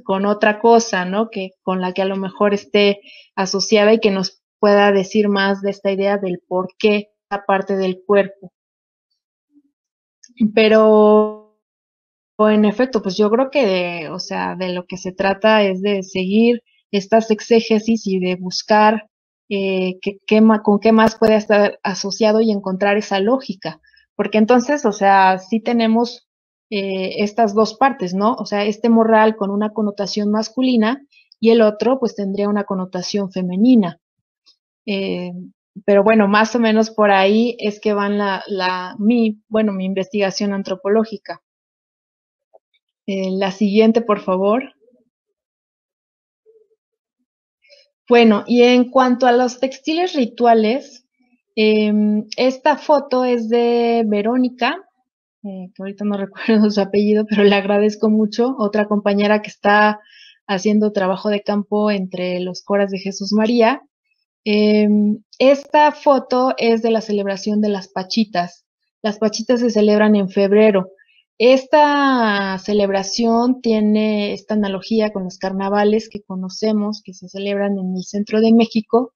con otra cosa, ¿no? Que con la que a lo mejor esté asociada y que nos pueda decir más de esta idea del por qué la parte del cuerpo. Pero... en efecto, pues yo creo que, de, o sea, de lo que se trata es de seguir estas exégesis y de buscar eh, que, que, con qué más puede estar asociado y encontrar esa lógica. Porque entonces, o sea, sí tenemos eh, estas dos partes, ¿no? O sea, este morral con una connotación masculina y el otro, pues, tendría una connotación femenina. Eh, pero bueno, más o menos por ahí es que van la, la mi, bueno, mi investigación antropológica. Eh, la siguiente, por favor. Bueno, y en cuanto a los textiles rituales, eh, esta foto es de Verónica, eh, que ahorita no recuerdo su apellido, pero le agradezco mucho, otra compañera que está haciendo trabajo de campo entre los coras de Jesús María. Eh, esta foto es de la celebración de las Pachitas. Las Pachitas se celebran en febrero. Esta celebración tiene esta analogía con los carnavales que conocemos, que se celebran en el centro de México.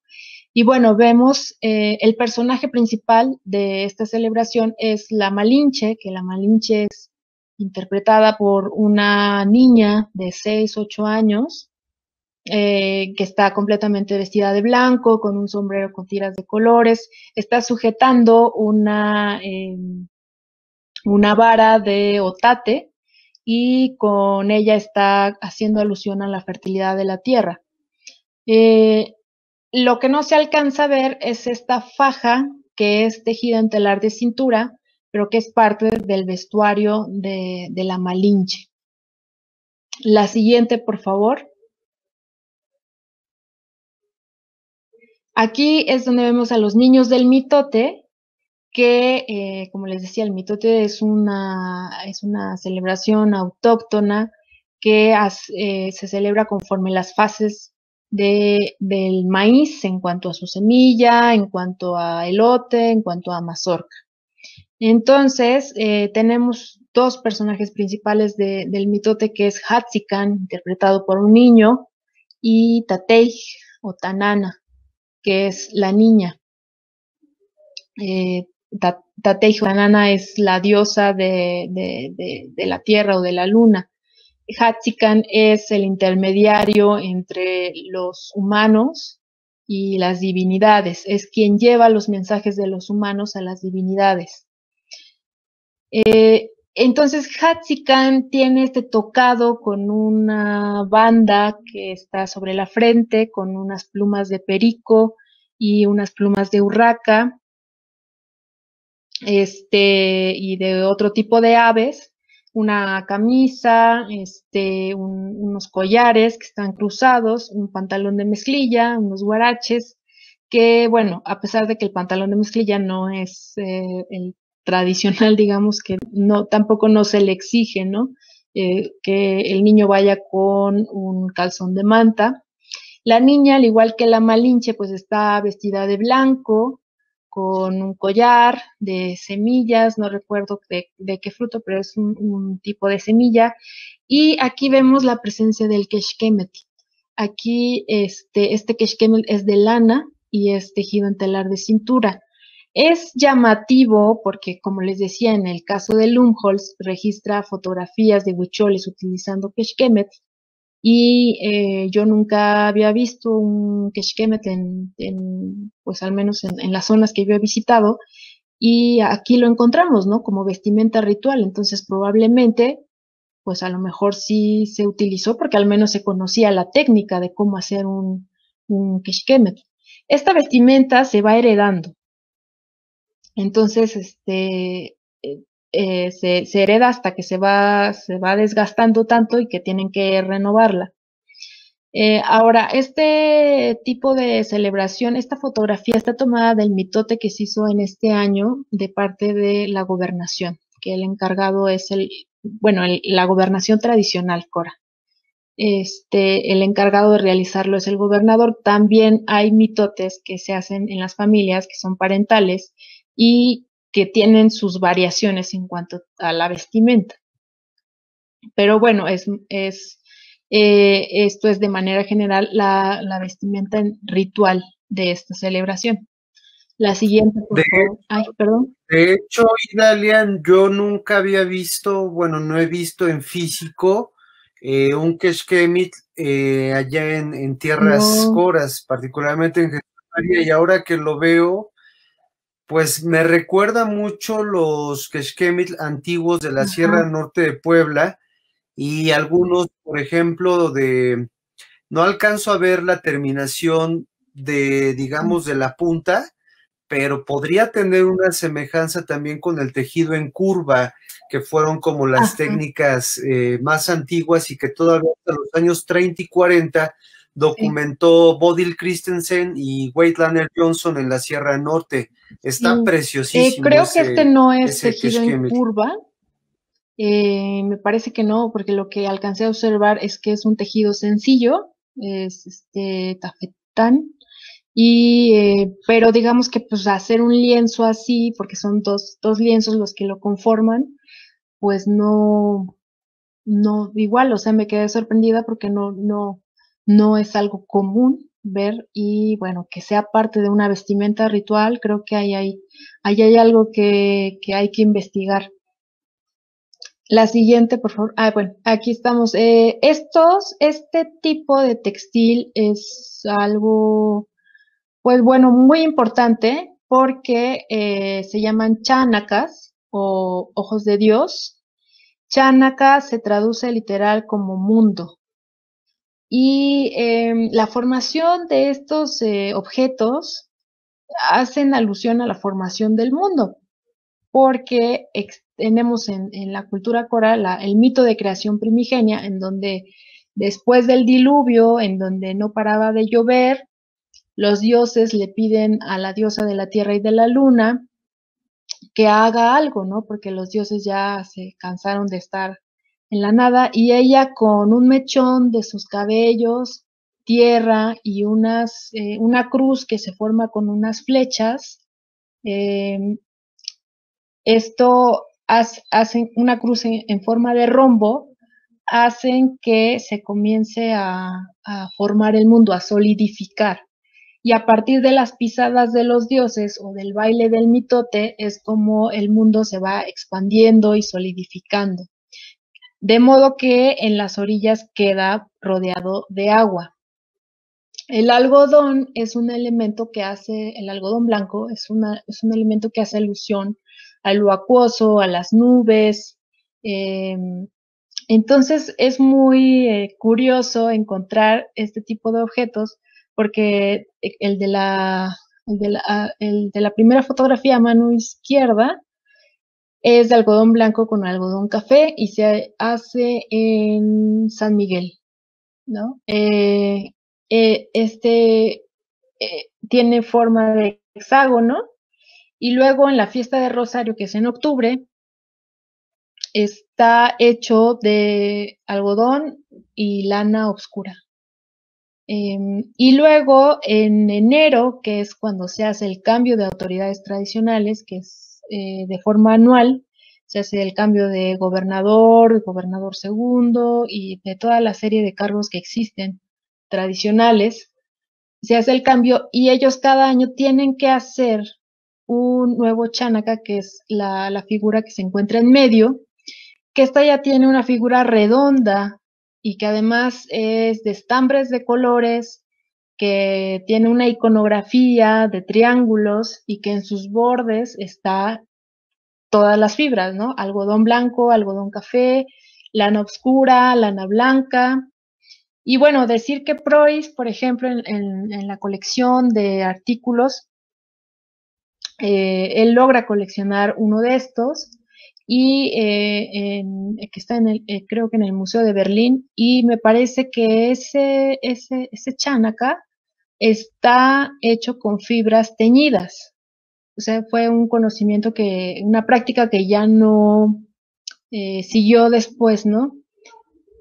Y bueno, vemos eh, el personaje principal de esta celebración es la Malinche, que la Malinche es interpretada por una niña de seis, ocho años, eh, que está completamente vestida de blanco, con un sombrero con tiras de colores, está sujetando una... Eh, una vara de otate, y con ella está haciendo alusión a la fertilidad de la tierra. Eh, lo que no se alcanza a ver es esta faja que es tejida en telar de cintura, pero que es parte del vestuario de, de la Malinche. La siguiente, por favor. Aquí es donde vemos a los niños del mitote, que, eh, como les decía, el mitote es una, es una celebración autóctona que as, eh, se celebra conforme las fases de, del maíz en cuanto a su semilla, en cuanto a elote, en cuanto a mazorca. Entonces, eh, tenemos dos personajes principales de, del mitote, que es Hatzikan, interpretado por un niño, y Tatej o Tanana, que es la niña. Eh, Tatej o Tanana es la diosa de, de, de, de la tierra o de la luna. Hatzikan es el intermediario entre los humanos y las divinidades, es quien lleva los mensajes de los humanos a las divinidades. Eh, Entonces, Hatzikán tiene este tocado con una banda que está sobre la frente, con unas plumas de perico y unas plumas de urraca, este, y de otro tipo de aves, una camisa, este, un, unos collares que están cruzados, un pantalón de mezclilla, unos huaraches, que, bueno, a pesar de que el pantalón de mezclilla no es eh, el tradicional, digamos que no, tampoco no se le exige, ¿no? Eh, que el niño vaya con un calzón de manta. La niña, al igual que la Malinche, pues está vestida de blanco, con un collar de semillas, no recuerdo de, de qué fruto, pero es un, un tipo de semilla. Y aquí vemos la presencia del keshkemet. Aquí este, este keshkemet es de lana y es tejido en telar de cintura. Es llamativo porque, como les decía, en el caso de Lumholtz, registra fotografías de huicholes utilizando keshkemet, y eh, yo nunca había visto un keshkemet en, en, pues al menos en, en las zonas que yo he visitado, y aquí lo encontramos, ¿no? Como vestimenta ritual. Entonces, probablemente, pues a lo mejor sí se utilizó porque al menos se conocía la técnica de cómo hacer un, un keshkemet. Esta vestimenta se va heredando. Entonces, este, eh, se, se hereda hasta que se va, se va desgastando tanto y que tienen que renovarla. Eh, ahora, este tipo de celebración, esta fotografía está tomada del mitote que se hizo en este año de parte de la gobernación, que el encargado es el, bueno, el, la gobernación tradicional, Cora. Este, el encargado de realizarlo es el gobernador. También hay mitotes que se hacen en las familias, que son parentales, y que tienen sus variaciones en cuanto a la vestimenta. Pero bueno, es, es, eh, esto es de manera general la, la vestimenta ritual de esta celebración. La siguiente, por de, favor. Ay, perdón. De hecho, Idalia, yo nunca había visto, bueno, no he visto en físico eh, un keshkemet eh, allá en, en tierras no. coras, particularmente en Jesumaría, y ahora que lo veo, pues me recuerda mucho los keshkemet antiguos de la Ajá. Sierra Norte de Puebla y algunos, por ejemplo, de... No alcanzo a ver la terminación de, digamos, de la punta, pero podría tener una semejanza también con el tejido en curva, que fueron como las Ajá. técnicas eh, más antiguas y que todavía hasta los años treinta y cuarenta documentó sí. Bodil Christensen y Waitlander Johnson en la Sierra Norte. Está sí. preciosísimo. Eh, creo ese, que este no es tejido en curva. Eh, me parece que no, porque lo que alcancé a observar es que es un tejido sencillo, es este tafetán, y eh, pero digamos que pues hacer un lienzo así, porque son dos, dos lienzos los que lo conforman, pues no, no igual, o sea, me quedé sorprendida porque no, no. No es algo común ver, y bueno, que sea parte de una vestimenta ritual, creo que ahí hay, ahí hay algo que, que hay que investigar. La siguiente, por favor. Ah, bueno, aquí estamos. Eh, estos, este tipo de textil es algo, pues bueno, muy importante porque eh, se llaman chanacas o ojos de Dios. Chanaca se traduce literal como mundo. Y eh, la formación de estos eh, objetos hacen alusión a la formación del mundo, porque tenemos en, en la cultura cora la, el mito de creación primigenia, en donde después del diluvio, en donde no paraba de llover, los dioses le piden a la diosa de la tierra y de la luna que haga algo, ¿no? Porque los dioses ya se cansaron de estar en la nada, y ella con un mechón de sus cabellos, tierra y unas, eh, una cruz que se forma con unas flechas, eh, esto hace, hacen una cruz en, en forma de rombo, hacen que se comience a, a formar el mundo, a solidificar, y a partir de las pisadas de los dioses o del baile del mitote es como el mundo se va expandiendo y solidificando. De modo que en las orillas queda rodeado de agua. El algodón es un elemento que hace, el algodón blanco es, una, es un elemento que hace alusión a lo acuoso, a las nubes, Eh, entonces es muy eh, curioso encontrar este tipo de objetos, porque el de la, el de la, el de la primera fotografía a mano izquierda es de algodón blanco con algodón café y se hace en San Miguel, ¿no? Eh, eh, este eh, tiene forma de hexágono, y luego en la fiesta de Rosario, que es en octubre, está hecho de algodón y lana oscura. Eh, y luego en enero, que es cuando se hace el cambio de autoridades tradicionales, que es eh, de forma anual, se hace el cambio de gobernador, gobernador segundo y de toda la serie de cargos que existen tradicionales, se hace el cambio y ellos cada año tienen que hacer un nuevo chánaca, que es la, la figura que se encuentra en medio, que esta ya tiene una figura redonda y que además es de estambres de colores, que tiene una iconografía de triángulos y que en sus bordes está todas las fibras, ¿no? Algodón blanco, algodón café, lana oscura, lana blanca. Y bueno, decir que Preuss, por ejemplo, en, en, en la colección de artículos, eh, él logra coleccionar uno de estos, y eh, en, que está en el, eh, creo que en el Museo de Berlín, y me parece que ese, ese, ese chánaca está hecho con fibras teñidas. O sea, fue un conocimiento que, una práctica que ya no eh, siguió después, ¿no?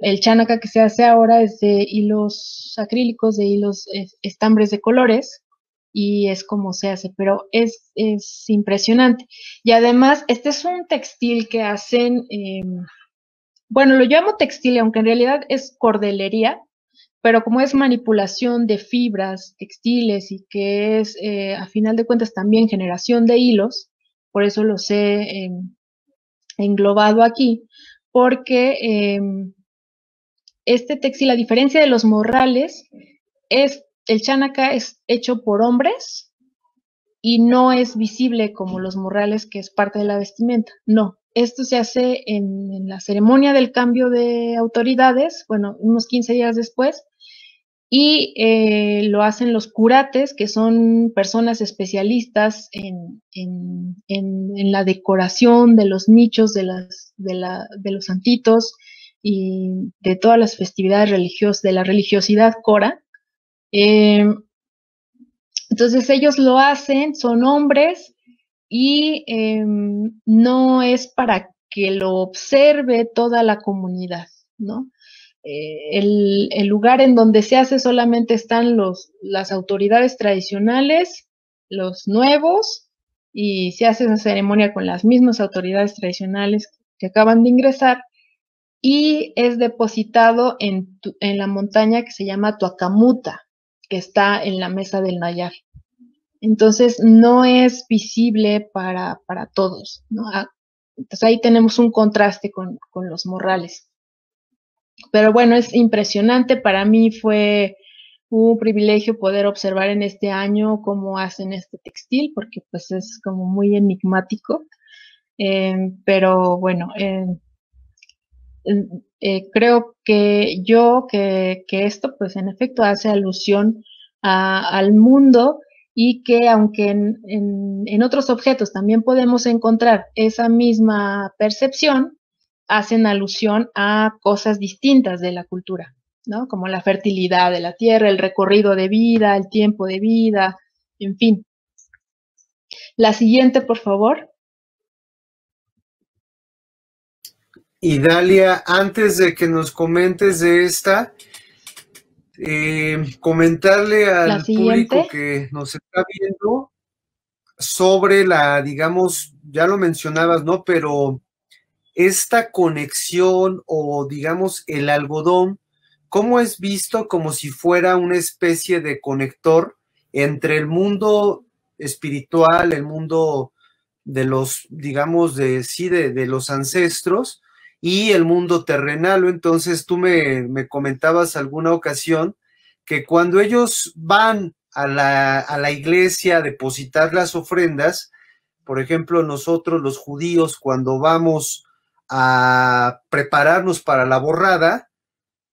El chánaca que se hace ahora es de hilos acrílicos, de hilos estambres de colores, y es como se hace, pero es, es impresionante. Y además, este es un textil que hacen, eh, bueno, lo llamo textil, aunque en realidad es cordelería, pero como es manipulación de fibras textiles y que es, eh, a final de cuentas, también generación de hilos, por eso los he eh, englobado aquí, porque eh, este textil, a diferencia de los morrales, es el chánaca es hecho por hombres y no es visible como los morrales, que es parte de la vestimenta. No, esto se hace en, en la ceremonia del cambio de autoridades, bueno, unos quince días después, y eh, lo hacen los curates, que son personas especialistas en, en, en, en la decoración de los nichos, de, las, de, la, de los santitos y de todas las festividades religiosas, de la religiosidad cora. Eh, entonces ellos lo hacen, son hombres y eh, no es para que lo observe toda la comunidad, ¿no? Eh, el, el lugar en donde se hace solamente están los, las autoridades tradicionales, los nuevos, y se hace esa ceremonia con las mismas autoridades tradicionales que acaban de ingresar, y es depositado en, tu, en la montaña que se llama Tuacamuta, que está en la Mesa del Nayar. Entonces, no es visible para, para todos, ¿no? Entonces, ahí tenemos un contraste con, con los morrales. Pero bueno, es impresionante. Para mí fue un privilegio poder observar en este año cómo hacen este textil, porque pues es como muy enigmático. Eh, pero bueno, eh, Eh, creo que yo, que, que esto pues en efecto hace alusión a, al mundo, y que aunque en, en, en otros objetos también podemos encontrar esa misma percepción, hacen alusión a cosas distintas de la cultura, ¿no? Como la fertilidad de la tierra, el recorrido de vida, el tiempo de vida, en fin. La siguiente, por favor. Idalia, antes de que nos comentes de esta, eh, comentarle al público que nos está viendo sobre la, digamos, ya lo mencionabas, ¿no? Pero esta conexión o, digamos, el algodón, ¿cómo es visto como si fuera una especie de conector entre el mundo espiritual, el mundo de los, digamos, de sí, de, de los ancestros, y el mundo terrenal? Entonces tú me, me comentabas alguna ocasión que cuando ellos van a la, a la iglesia a depositar las ofrendas, por ejemplo, nosotros los judíos cuando vamos a prepararnos para la borrada,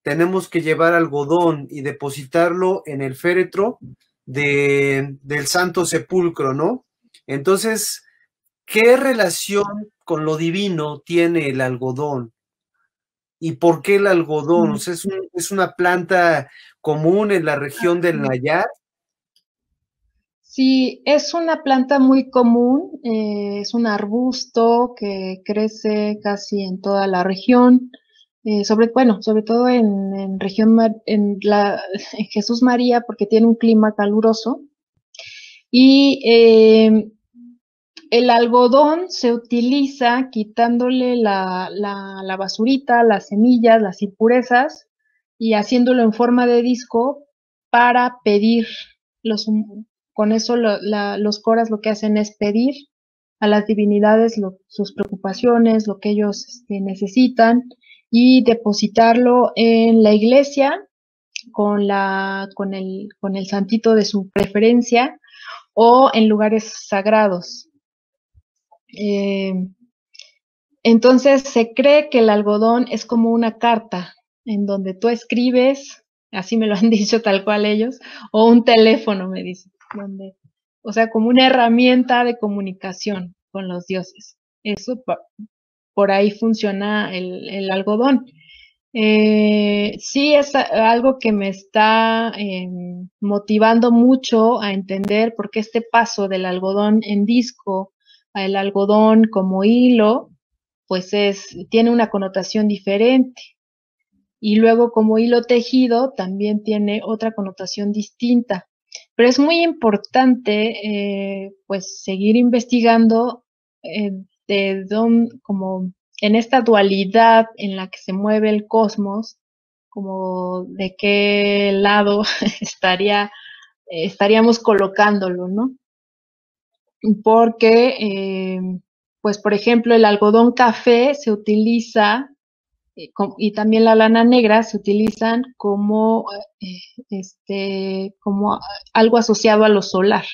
tenemos que llevar algodón y depositarlo en el féretro de, del Santo Sepulcro, ¿no? Entonces, ¿qué relación con lo divino tiene el algodón? ¿Y por qué el algodón? O sea, es, un, es una planta común en la región del Nayar. Sí, es una planta muy común, eh, es un arbusto que crece casi en toda la región, eh, sobre, bueno, sobre todo en, en región en, la, en Jesús María, porque tiene un clima caluroso. Y eh, el algodón se utiliza quitándole la, la, la basurita, las semillas, las impurezas y haciéndolo en forma de disco para pedir. Los, con eso lo, la, los coras lo que hacen es pedir a las divinidades lo, sus preocupaciones, lo que ellos este, necesitan, y depositarlo en la iglesia con, la, con, el, con el santito de su preferencia o en lugares sagrados. Eh, entonces se cree que el algodón es como una carta en donde tú escribes, así me lo han dicho tal cual ellos, o un teléfono me dicen, donde, o sea, como una herramienta de comunicación con los dioses. Eso por, por ahí funciona el, el algodón. Eh, sí es algo que me está eh, motivando mucho a entender por qué este paso del algodón en disco el algodón como hilo, pues es, tiene una connotación diferente. Y luego como hilo tejido también tiene otra connotación distinta. Pero es muy importante eh, pues seguir investigando eh, de dónde, como en esta dualidad en la que se mueve el cosmos, como de qué lado estaría, eh, estaríamos colocándolo, ¿no? Porque, eh, pues por ejemplo, el algodón café se utiliza, eh, con, y también la lana negra se utilizan como, eh, este, como algo asociado a lo solar,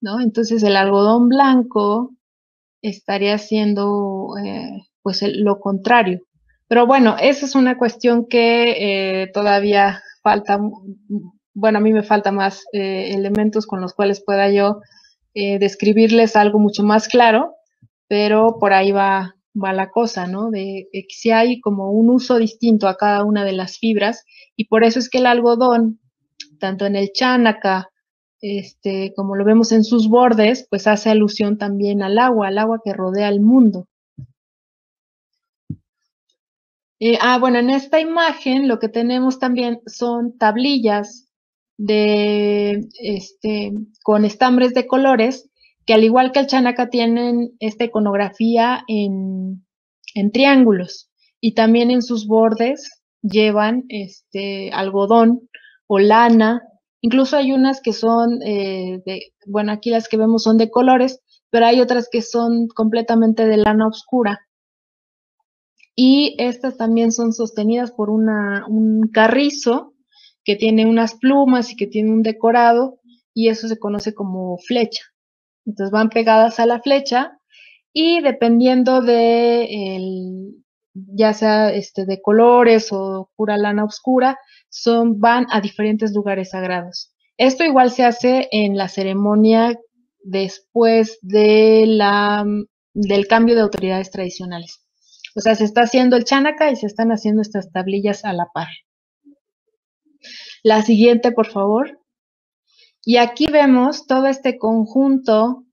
¿no? Entonces el algodón blanco estaría siendo, eh, pues el, lo contrario. Pero bueno, esa es una cuestión que eh, todavía falta, bueno, a mí me falta más eh, elementos con los cuales pueda yo Eh, describirles algo mucho más claro, pero por ahí va, va la cosa, ¿no? De que si hay como un uso distinto a cada una de las fibras, y por eso es que el algodón, tanto en el chánaca, este, como lo vemos en sus bordes, pues hace alusión también al agua, al agua que rodea el mundo. Eh, ah, bueno, en esta imagen lo que tenemos también son tablillas de este con estambres de colores que, al igual que el chánaca, tienen esta iconografía en, en triángulos, y también en sus bordes llevan este algodón o lana. Incluso hay unas que son eh, de, bueno, aquí las que vemos son de colores, pero hay otras que son completamente de lana oscura, y estas también son sostenidas por una, un carrizo que tiene unas plumas y que tiene un decorado, y eso se conoce como flecha. Entonces van pegadas a la flecha, y dependiendo de el, ya sea este de colores o pura lana oscura, son, van a diferentes lugares sagrados. Esto igual se hace en la ceremonia después de la, del cambio de autoridades tradicionales. O sea, se está haciendo el chánaca y se están haciendo estas tablillas a la par. La siguiente, por favor. Y aquí vemos todo este conjunto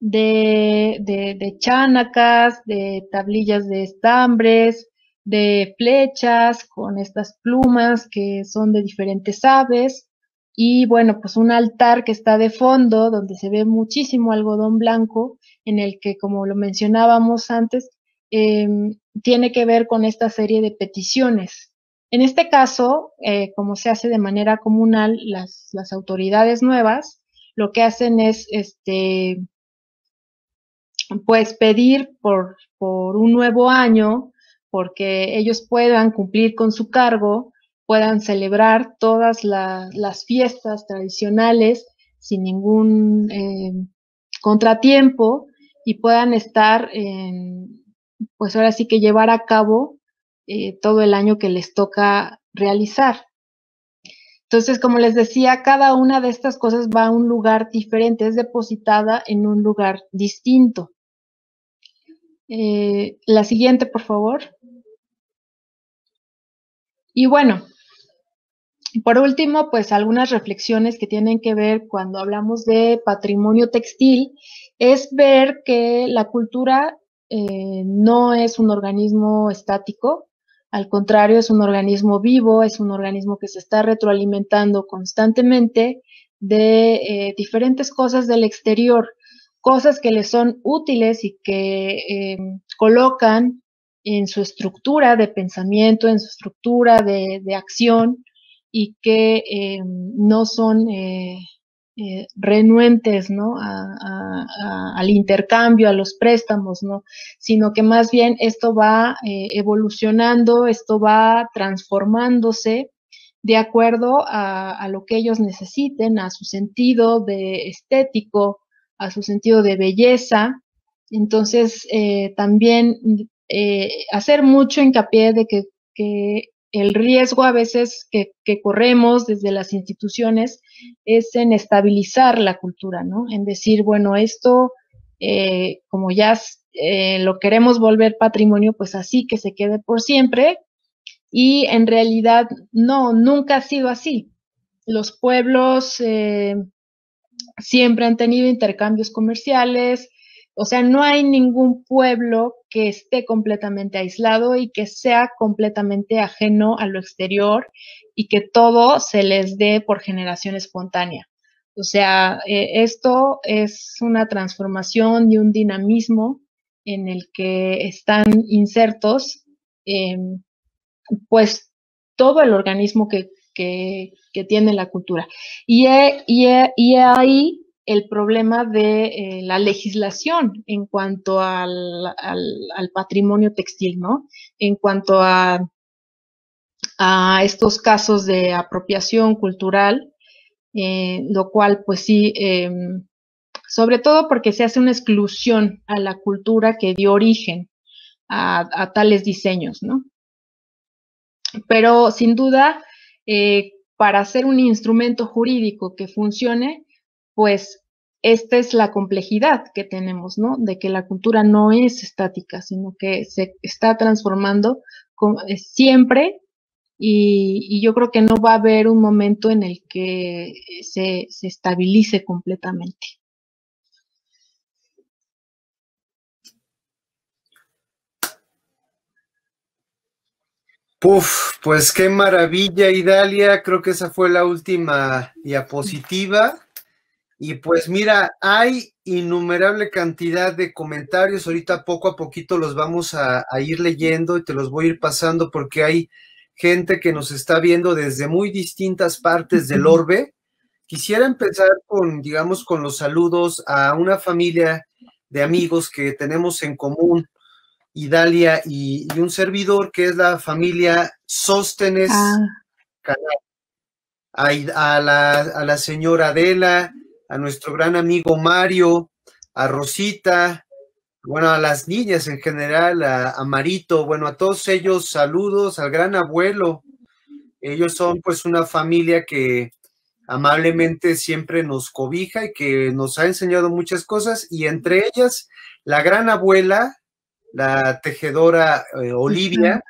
de, de, de chánacas, de tablillas de estambres, de flechas con estas plumas que son de diferentes aves. Y bueno, pues un altar que está de fondo donde se ve muchísimo algodón blanco, en el que, como lo mencionábamos antes, eh, tiene que ver con esta serie de peticiones. En este caso, eh, como se hace de manera comunal, las, las autoridades nuevas lo que hacen es este, pues pedir por, por un nuevo año, porque ellos puedan cumplir con su cargo, puedan celebrar todas la, las fiestas tradicionales sin ningún eh, contratiempo, y puedan estar en, pues ahora sí que llevar a cabo eh, todo el año que les toca realizar. Entonces, como les decía, cada una de estas cosas va a un lugar diferente, es depositada en un lugar distinto. Eh, la siguiente, por favor. Y bueno, por último, pues algunas reflexiones que tienen que ver cuando hablamos de patrimonio textil, es ver que la cultura eh, no es un organismo estático, al contrario, es un organismo vivo, es un organismo que se está retroalimentando constantemente de eh, diferentes cosas del exterior, cosas que le son útiles y que eh, colocan en su estructura de pensamiento, en su estructura de, de acción, y que eh, no son eh, eh, renuentes, ¿no?, a, a, a, al intercambio, a los préstamos, ¿no?, sino que más bien esto va eh, evolucionando, esto va transformándose de acuerdo a, a lo que ellos necesiten, a su sentido de estético, a su sentido de belleza. Entonces, eh, también eh, hacer mucho hincapié de que, que el riesgo a veces que, que corremos desde las instituciones es en estabilizar la cultura, ¿no? En decir, bueno, esto, eh, como ya eh, lo queremos volver patrimonio, pues así que se quede por siempre. Y en realidad, no, nunca ha sido así. Los pueblos eh, siempre han tenido intercambios comerciales. O sea, no hay ningún pueblo que esté completamente aislado y que sea completamente ajeno a lo exterior y que todo se les dé por generación espontánea. O sea, eh, esto es una transformación y un dinamismo en el que están insertos, eh, pues, todo el organismo que, que, que tiene la cultura. Y, eh, y, eh, y ahí... el problema de eh, la legislación en cuanto al, al, al patrimonio textil, ¿no? En cuanto a, a estos casos de apropiación cultural, eh, lo cual, pues sí, eh, sobre todo porque se hace una exclusión a la cultura que dio origen a, a tales diseños, ¿no? Pero, sin duda, eh, para hacer un instrumento jurídico que funcione, pues esta es la complejidad que tenemos, ¿no? De que la cultura no es estática, sino que se está transformando con, eh, siempre, y, y yo creo que no va a haber un momento en el que se, se estabilice completamente. Uf, pues qué maravilla, Idalia, creo que esa fue la última diapositiva. Y pues mira, hay innumerable cantidad de comentarios, ahorita poco a poquito los vamos a, a ir leyendo y te los voy a ir pasando porque hay gente que nos está viendo desde muy distintas partes del orbe. Quisiera empezar con, digamos, con los saludos a una familia de amigos que tenemos en común, Idalia y, y un servidor, que es la familia Sóstenes Canal. A, a, la, a la señora Adela, a nuestro gran amigo Mario, a Rosita, bueno, a las niñas en general, a, a Marito, bueno, a todos ellos saludos, al gran abuelo. Ellos son pues una familia que amablemente siempre nos cobija y que nos ha enseñado muchas cosas, y entre ellas la gran abuela, la tejedora eh, Olivia,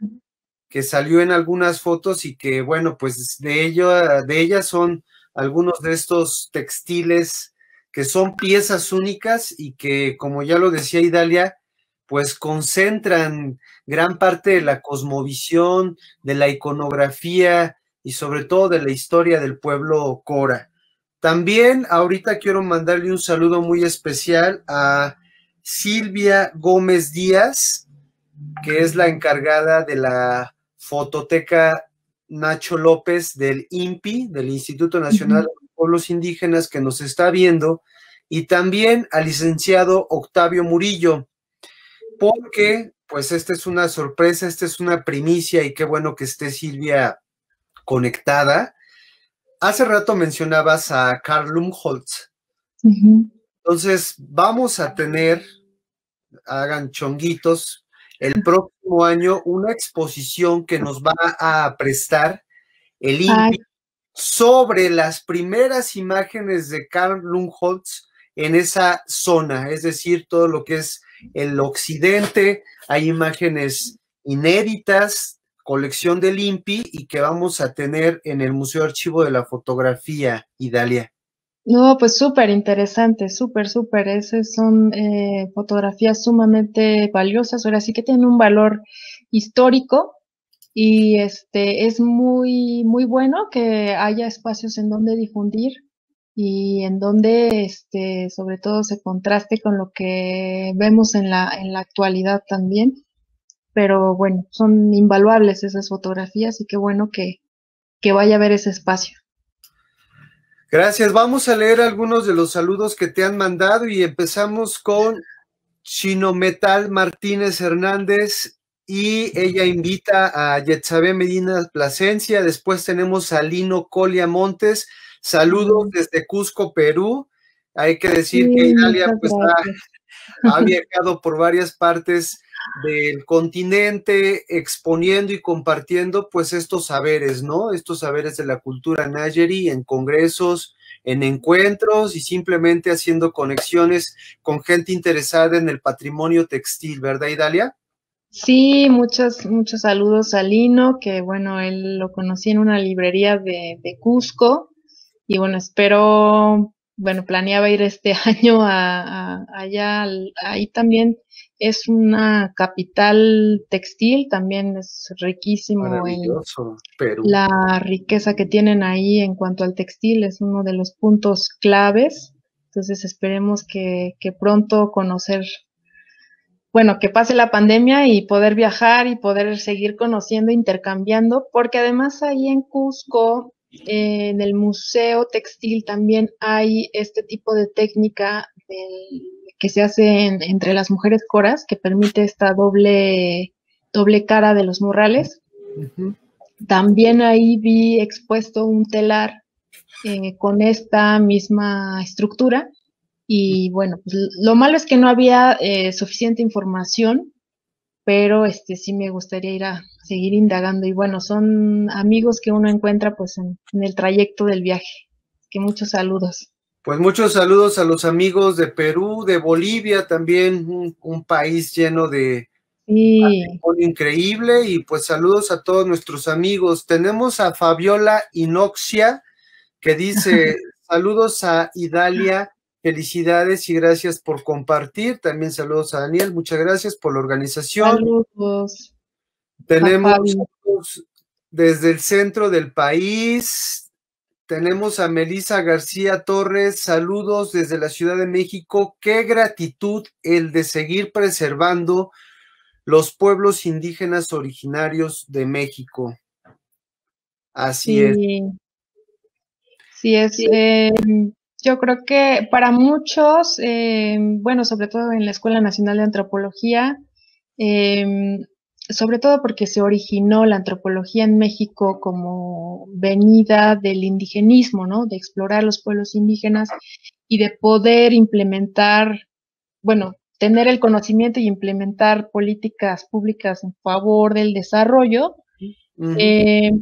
que salió en algunas fotos y que, bueno, pues de, ello, de ellas son algunos de estos textiles que son piezas únicas y que, como ya lo decía Idalia, pues concentran gran parte de la cosmovisión, de la iconografía y sobre todo de la historia del pueblo Cora. También ahorita quiero mandarle un saludo muy especial a Silvia Gómez Díaz, que es la encargada de la fototeca Nacho López del I N P I, del Instituto Nacional de Pueblos Indígenas, que nos está viendo, y también al licenciado Octavio Murillo, porque pues esta es una sorpresa, esta es una primicia, y qué bueno que esté Silvia conectada. Hace rato mencionabas a Karl Lumholtz. Uh-huh. Entonces vamos a tener, hagan chonguitos, el próximo año una exposición que nos va a prestar el I N P I sobre las primeras imágenes de Karl Lumholtz en esa zona, es decir, todo lo que es el occidente. Hay imágenes inéditas, colección del I N P I, y que vamos a tener en el Museo Archivo de la Fotografía, Idalia. No, pues súper interesante, súper, súper. Esas son eh, fotografías sumamente valiosas, ahora sí que tienen un valor histórico, y este es muy, muy bueno que haya espacios en donde difundir y en donde este, sobre todo se contraste con lo que vemos en la, en la actualidad también. Pero bueno, son invaluables esas fotografías y qué bueno que, que vaya a ver ese espacio. Gracias. Vamos a leer algunos de los saludos que te han mandado y empezamos con Chino Metal Martínez Hernández, y ella invita a Yetzabé Medina Plasencia. Después tenemos a Lino Colia Montes. Saludos desde Cusco, Perú. Hay que decir sí, que Idalia pues, ha, ha viajado por varias partes del continente exponiendo y compartiendo pues estos saberes, ¿no? Estos saberes de la cultura náyeri en congresos, en encuentros y simplemente haciendo conexiones con gente interesada en el patrimonio textil, ¿verdad, Idalia? Sí, muchos, muchos saludos a Lino, que bueno, él lo conocí en una librería de, de Cusco y bueno, espero, bueno, planeaba ir este año a, a, allá, ahí también. Es una capital textil, también es riquísimo en Perú. La riqueza que tienen ahí en cuanto al textil es uno de los puntos claves, entonces esperemos que, que pronto conocer, bueno, que pase la pandemia y poder viajar y poder seguir conociendo, intercambiando, porque además ahí en Cusco, eh, en el Museo Textil también hay este tipo de técnica del... que se hace en, entre las mujeres coras, que permite esta doble, doble cara de los morrales. Uh-huh. También ahí vi expuesto un telar eh, con esta misma estructura. Y bueno, pues, lo malo es que no había eh, suficiente información, pero este sí me gustaría ir a seguir indagando. Y bueno, son amigos que uno encuentra pues en, en el trayecto del viaje. Así que muchos saludos. Pues muchos saludos a los amigos de Perú, de Bolivia también, un, un país lleno de patrimonio increíble, y pues saludos a todos nuestros amigos. Tenemos a Fabiola Inoxia que dice, saludos a Idalia, felicidades y gracias por compartir. También saludos a Daniel, muchas gracias por la organización. Saludos. Tenemos saludos desde el centro del país. Tenemos a Melisa García Torres, saludos desde la Ciudad de México. Qué gratitud el de seguir preservando los pueblos indígenas originarios de México. Así es. Sí, es. Eh, yo creo que para muchos, eh, bueno, sobre todo en la Escuela Nacional de Antropología, eh, sobre todo porque se originó la antropología en México como venida del indigenismo, ¿no? De explorar los pueblos indígenas y de poder implementar, bueno, tener el conocimiento y implementar políticas públicas en favor del desarrollo. Uh-huh. eh,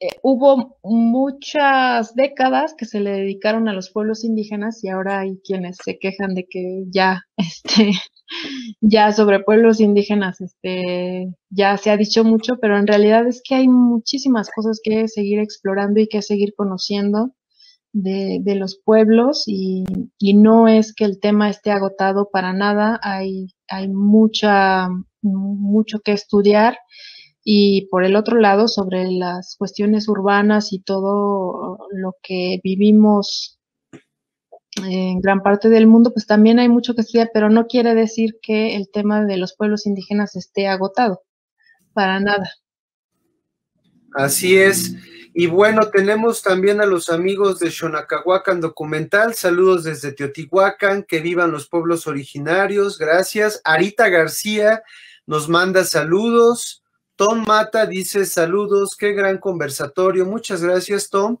eh, hubo muchas décadas que se le dedicaron a los pueblos indígenas y ahora hay quienes se quejan de que ya, este... ya sobre pueblos indígenas este ya se ha dicho mucho, pero en realidad es que hay muchísimas cosas que seguir explorando y que seguir conociendo de, de los pueblos, y, y no es que el tema esté agotado para nada, hay, hay mucha, mucho que estudiar. Y por el otro lado, sobre las cuestiones urbanas y todo lo que vivimos en gran parte del mundo, pues también hay mucho que estudiar, pero no quiere decir que el tema de los pueblos indígenas esté agotado, para nada. Así es, y bueno, tenemos también a los amigos de Xonacahuacan Documental, saludos desde Teotihuacán, que vivan los pueblos originarios, gracias. Arita García nos manda saludos, Tom Mata dice saludos, qué gran conversatorio, muchas gracias, Tom.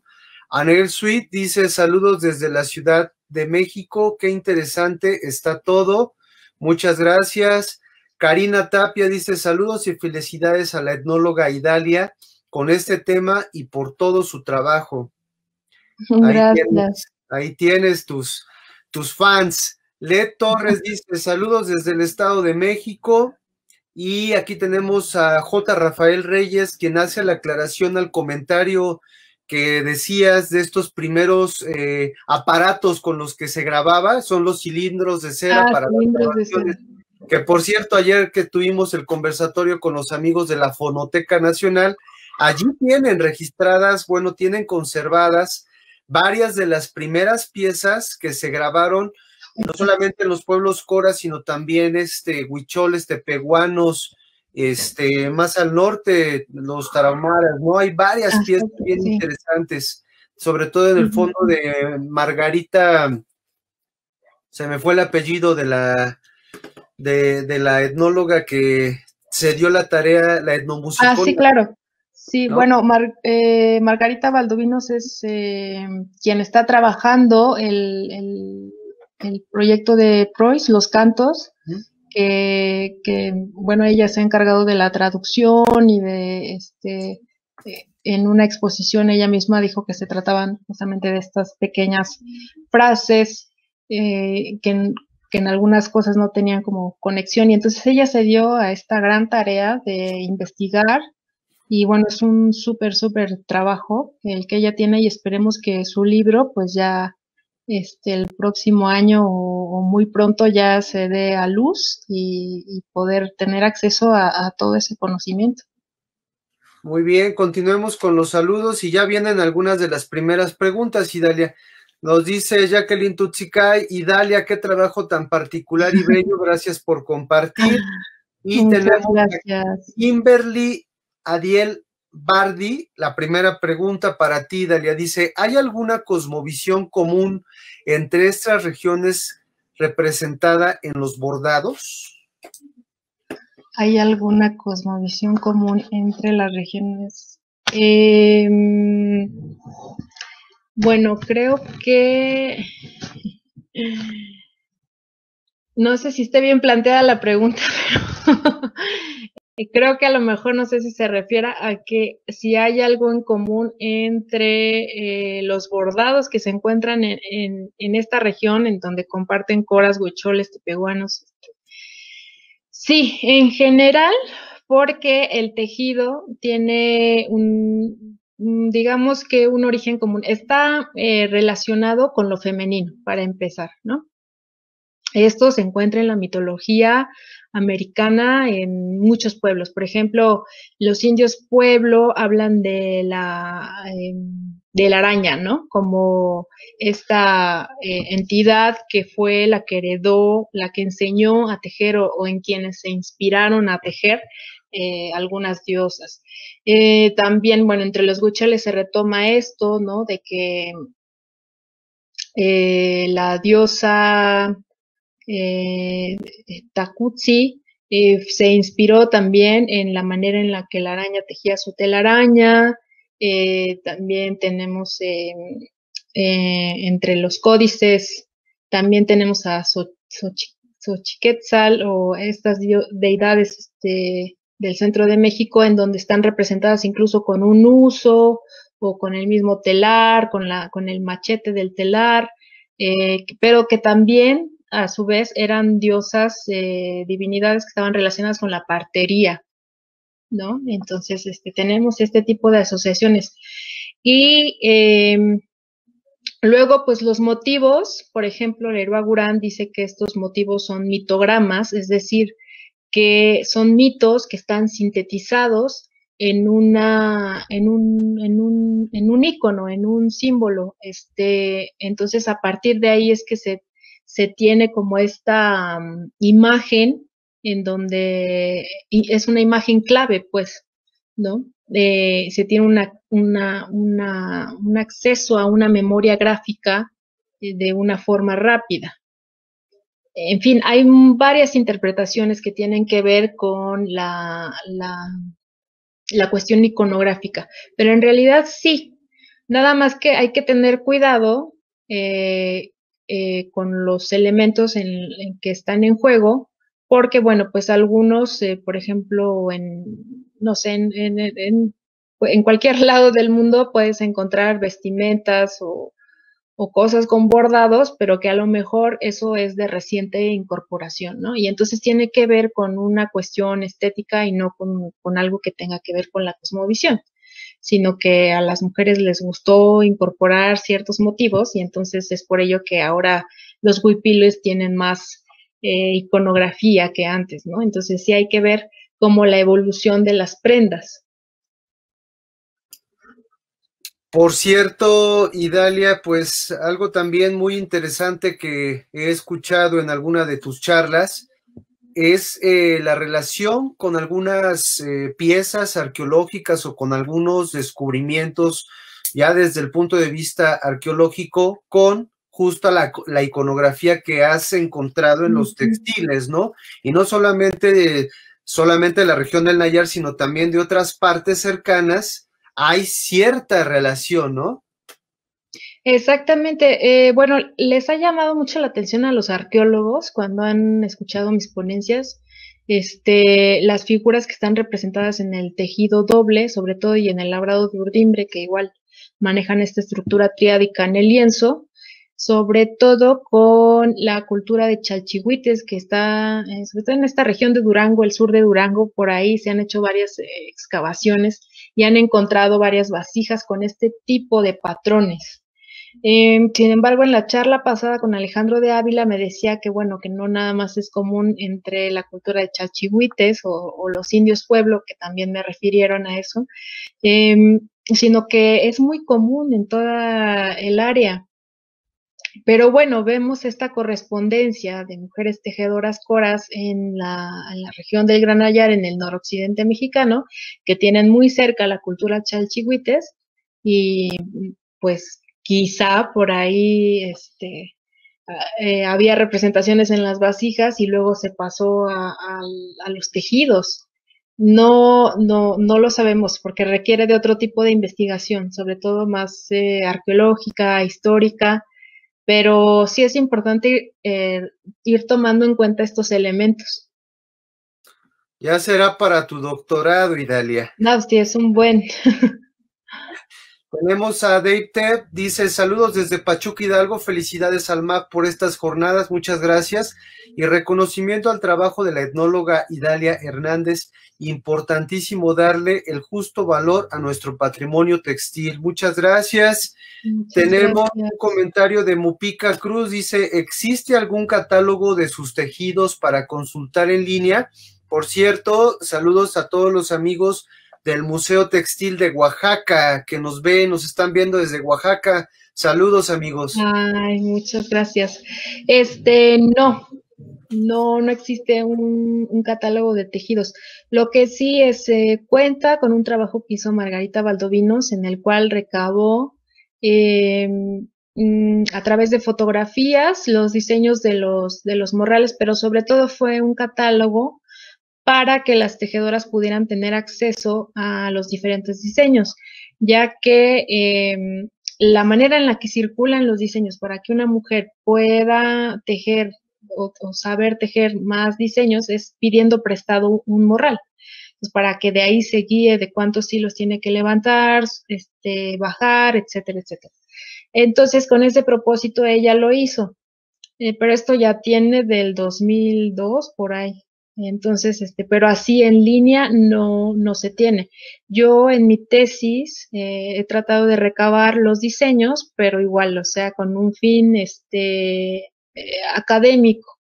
Anel Sweet dice saludos desde la Ciudad de México, qué interesante está todo, muchas gracias. Karina Tapia dice, saludos y felicidades a la etnóloga Idalia con este tema y por todo su trabajo. Gracias. Ahí tienes, ahí tienes tus, tus fans. Led Torres dice, saludos desde el Estado de México. Y aquí tenemos a J. Rafael Reyes, quien hace la aclaración al comentario que decías de estos primeros eh, aparatos con los que se grababa, son los cilindros de cera ah, para las grabaciones. Que por cierto, ayer que tuvimos el conversatorio con los amigos de la Fonoteca Nacional, allí tienen registradas, bueno, tienen conservadas varias de las primeras piezas que se grabaron, no solamente en los pueblos Cora, sino también este huicholes, tepehuanos, este, más al norte, los tarahumaras, ¿no? Hay varias Ajá, piezas bien sí. interesantes, sobre todo en el fondo de Margarita, se me fue el apellido de la de, de la etnóloga que se dio la tarea, la etnomusicóloga. Ah, sí, claro. Sí, ¿no? Bueno, Mar, eh, Margarita Valdovinos es eh, quien está trabajando el, el, el proyecto de Preuss, Los Cantos, ¿Mm? que, que, bueno, ella se ha encargado de la traducción y de, este, eh, en una exposición ella misma dijo que se trataban justamente de estas pequeñas frases eh, que, en, que en algunas cosas no tenían como conexión, y entonces ella se dio a esta gran tarea de investigar. Y bueno, es un súper, súper trabajo el que ella tiene y esperemos que su libro, pues ya este el próximo año o, o muy pronto ya se dé a luz y, y poder tener acceso a, a todo ese conocimiento. Muy bien, continuemos con los saludos y ya vienen algunas de las primeras preguntas, Idalia. Nos dice Jacqueline Tutsicay, Idalia, qué trabajo tan particular y bello, gracias por compartir. Y muchas tenemos gracias. Kimberly Adiel Bardi, la primera pregunta para ti, Dalia, dice, ¿hay alguna cosmovisión común entre estas regiones representada en los bordados? ¿Hay alguna cosmovisión común entre las regiones? Eh, bueno, creo que... No sé si esté bien planteada la pregunta, pero... Creo que a lo mejor, no sé si se refiere a que si hay algo en común entre eh, los bordados que se encuentran en, en, en esta región, en donde comparten coras, huicholes, tepehuanos. Sí, en general, porque el tejido tiene un, digamos que un origen común. Está eh, relacionado con lo femenino, para empezar, ¿no? Esto se encuentra en la mitología americana en muchos pueblos. Por ejemplo, los indios pueblo hablan de la, eh, de la araña, ¿no? Como esta eh, entidad que fue la que heredó, la que enseñó a tejer o, o en quienes se inspiraron a tejer eh, algunas diosas. Eh, también, bueno, entre los huicholes se retoma esto, ¿no? De que eh, la diosa... Eh, Takutsi eh, se inspiró también en la manera en la que la araña tejía su telaraña. Eh, también tenemos eh, eh, entre los códices, también tenemos a Xochiquetzal o estas deidades este, del centro de México, en donde están representadas incluso con un huso o con el mismo telar, con, la, con el machete del telar, eh, pero que también a su vez eran diosas, eh, divinidades que estaban relacionadas con la partería, ¿no? Entonces, este, tenemos este tipo de asociaciones. Y eh, luego, pues, los motivos, por ejemplo, Leroy Gurán dice que estos motivos son mitogramas, es decir, que son mitos que están sintetizados en una, en un, en un, en un ícono, en un símbolo. Este, entonces, a partir de ahí es que se se tiene como esta um, imagen en donde y es una imagen clave, pues, ¿no? Eh, se tiene una, una, una, un acceso a una memoria gráfica de una forma rápida. En fin, hay varias interpretaciones que tienen que ver con la, la, la cuestión iconográfica, pero en realidad sí, nada más que hay que tener cuidado eh, Eh, con los elementos en, en que están en juego, porque, bueno, pues algunos, eh, por ejemplo, en, no sé, en, en, en, en cualquier lado del mundo puedes encontrar vestimentas o, o cosas con bordados, pero que a lo mejor eso es de reciente incorporación, ¿no? Y entonces tiene que ver con una cuestión estética y no con, con algo que tenga que ver con la cosmovisión, sino que a las mujeres les gustó incorporar ciertos motivos y entonces es por ello que ahora los huipiles tienen más eh, iconografía que antes, ¿no? Entonces sí hay que ver como la evolución de las prendas. Por cierto, Idalia, pues algo también muy interesante que he escuchado en alguna de tus charlas es eh, la relación con algunas eh, piezas arqueológicas o con algunos descubrimientos ya desde el punto de vista arqueológico con justo la, la iconografía que has encontrado en los textiles, ¿no? Y no solamente de, solamente de la región del Nayar, sino también de otras partes cercanas, hay cierta relación, ¿no? Exactamente. Eh, bueno, les ha llamado mucho la atención a los arqueólogos cuando han escuchado mis ponencias, este, las figuras que están representadas en el tejido doble, sobre todo, y en el labrado de urdimbre, que igual manejan esta estructura triádica en el lienzo, sobre todo con la cultura de Chalchihuites, que está, sobre todo en esta región de Durango, el sur de Durango, por ahí se han hecho varias eh, excavaciones y han encontrado varias vasijas con este tipo de patrones. Eh, sin embargo, en la charla pasada con Alejandro de Ávila me decía que, bueno, que no nada más es común entre la cultura de Chalchihuites o, o los indios pueblo, que también me refirieron a eso, eh, sino que es muy común en toda el área. Pero bueno, vemos esta correspondencia de mujeres tejedoras coras en la, en la región del Gran Nayar, en el noroccidente mexicano, que tienen muy cerca la cultura Chalchihuites y pues quizá por ahí este, eh, había representaciones en las vasijas y luego se pasó a, a, a los tejidos. No, no, no lo sabemos porque requiere de otro tipo de investigación, sobre todo más eh, arqueológica, histórica, pero sí es importante eh, ir tomando en cuenta estos elementos. Ya será para tu doctorado, Idalia. No, sí, es un buen... Tenemos a Dave Tep, dice, saludos desde Pachuca, Hidalgo, felicidades al M A P por estas jornadas, muchas gracias, y reconocimiento al trabajo de la etnóloga Idalia Hernández, importantísimo darle el justo valor a nuestro patrimonio textil, muchas gracias. Muchas Tenemos gracias. Un comentario de Mupica Cruz, dice, ¿existe algún catálogo de sus tejidos para consultar en línea? Por cierto, saludos a todos los amigos del Museo Textil de Oaxaca, que nos ven, nos están viendo desde Oaxaca. Saludos, amigos. Ay, muchas gracias. Este, no, no, no existe un, un catálogo de tejidos. Lo que sí es, eh, cuenta con un trabajo que hizo Margarita Valdovinos, en el cual recabó eh, a través de fotografías los diseños de los, de los morrales, pero sobre todo fue un catálogo para que las tejedoras pudieran tener acceso a los diferentes diseños, ya que eh, la manera en la que circulan los diseños para que una mujer pueda tejer o, o saber tejer más diseños es pidiendo prestado un morral, pues para que de ahí se guíe de cuántos hilos tiene que levantar, este, bajar, etcétera, etcétera. Entonces, con ese propósito ella lo hizo, eh, pero esto ya tiene del dos mil dos por ahí. Entonces, este, pero así en línea no, no se tiene. Yo en mi tesis eh, he tratado de recabar los diseños, pero igual, o sea, con un fin este, eh, académico.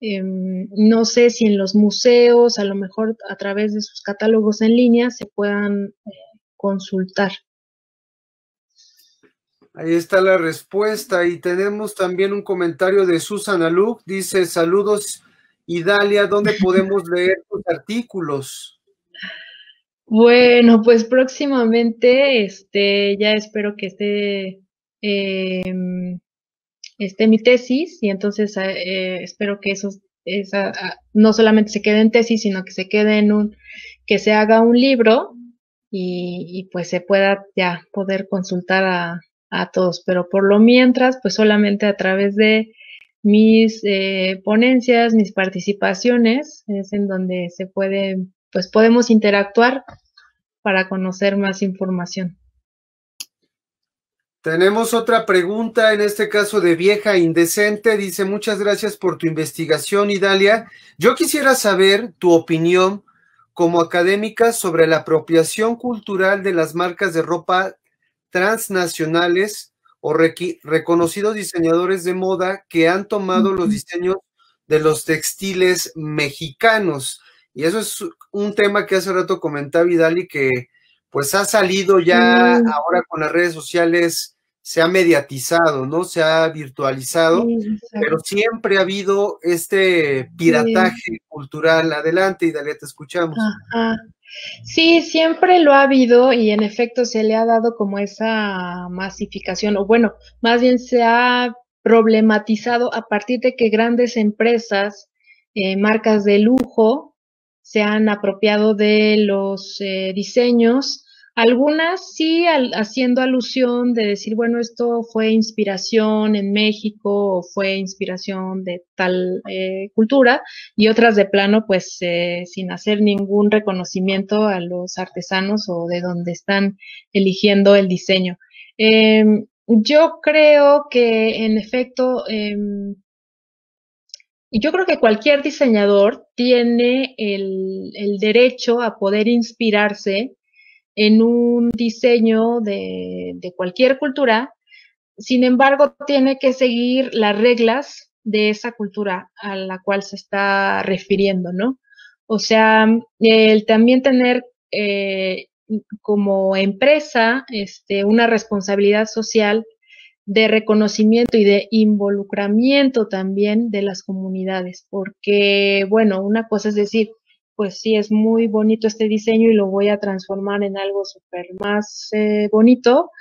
Eh, no sé si en los museos, a lo mejor a través de sus catálogos en línea, se puedan eh, consultar. Ahí está la respuesta. Y tenemos también un comentario de Susana Luc. Dice, saludos, Idalia, ¿dónde podemos leer tus artículos? Bueno, pues próximamente, este, ya espero que esté, eh, esté mi tesis, y entonces eh, espero que eso, esa, no solamente se quede en tesis, sino que se quede en un, que se haga un libro, y, y pues se pueda ya poder consultar a, a todos, pero por lo mientras, pues solamente a través de mis eh, ponencias, mis participaciones, es en donde se puede, pues podemos interactuar para conocer más información. Tenemos otra pregunta, en este caso de Vieja Indecente, dice: muchas gracias por tu investigación, Idalia. Yo quisiera saber tu opinión como académica sobre la apropiación cultural de las marcas de ropa transnacionales o reconocidos diseñadores de moda que han tomado los diseños de los textiles mexicanos. Y eso es un tema que hace rato comentaba Idalia, que pues ha salido ya mm. ahora con las redes sociales, se ha mediatizado, ¿no? Se ha virtualizado, sí, pero siempre ha habido este pirataje sí. cultural. Adelante, Idalia, te escuchamos. Ajá. Sí, siempre lo ha habido y en efecto se le ha dado como esa masificación, o bueno, más bien se ha problematizado a partir de que grandes empresas, eh, marcas de lujo, se han apropiado de los eh, diseños, algunas sí al, haciendo alusión de decir, bueno, esto fue inspiración en México o fue inspiración de tal eh, cultura, y otras de plano pues eh, sin hacer ningún reconocimiento a los artesanos o de donde están eligiendo el diseño. Eh, yo creo que en efecto, eh, yo creo que cualquier diseñador tiene el, el derecho a poder inspirarse en un diseño de, de cualquier cultura, sin embargo, tiene que seguir las reglas de esa cultura a la cual se está refiriendo, ¿no? O sea, el también tener eh, como empresa este, una responsabilidad social de reconocimiento y de involucramiento también de las comunidades, porque, bueno, una cosa es decir, pues sí, es muy bonito este diseño y lo voy a transformar en algo súper más eh, bonito,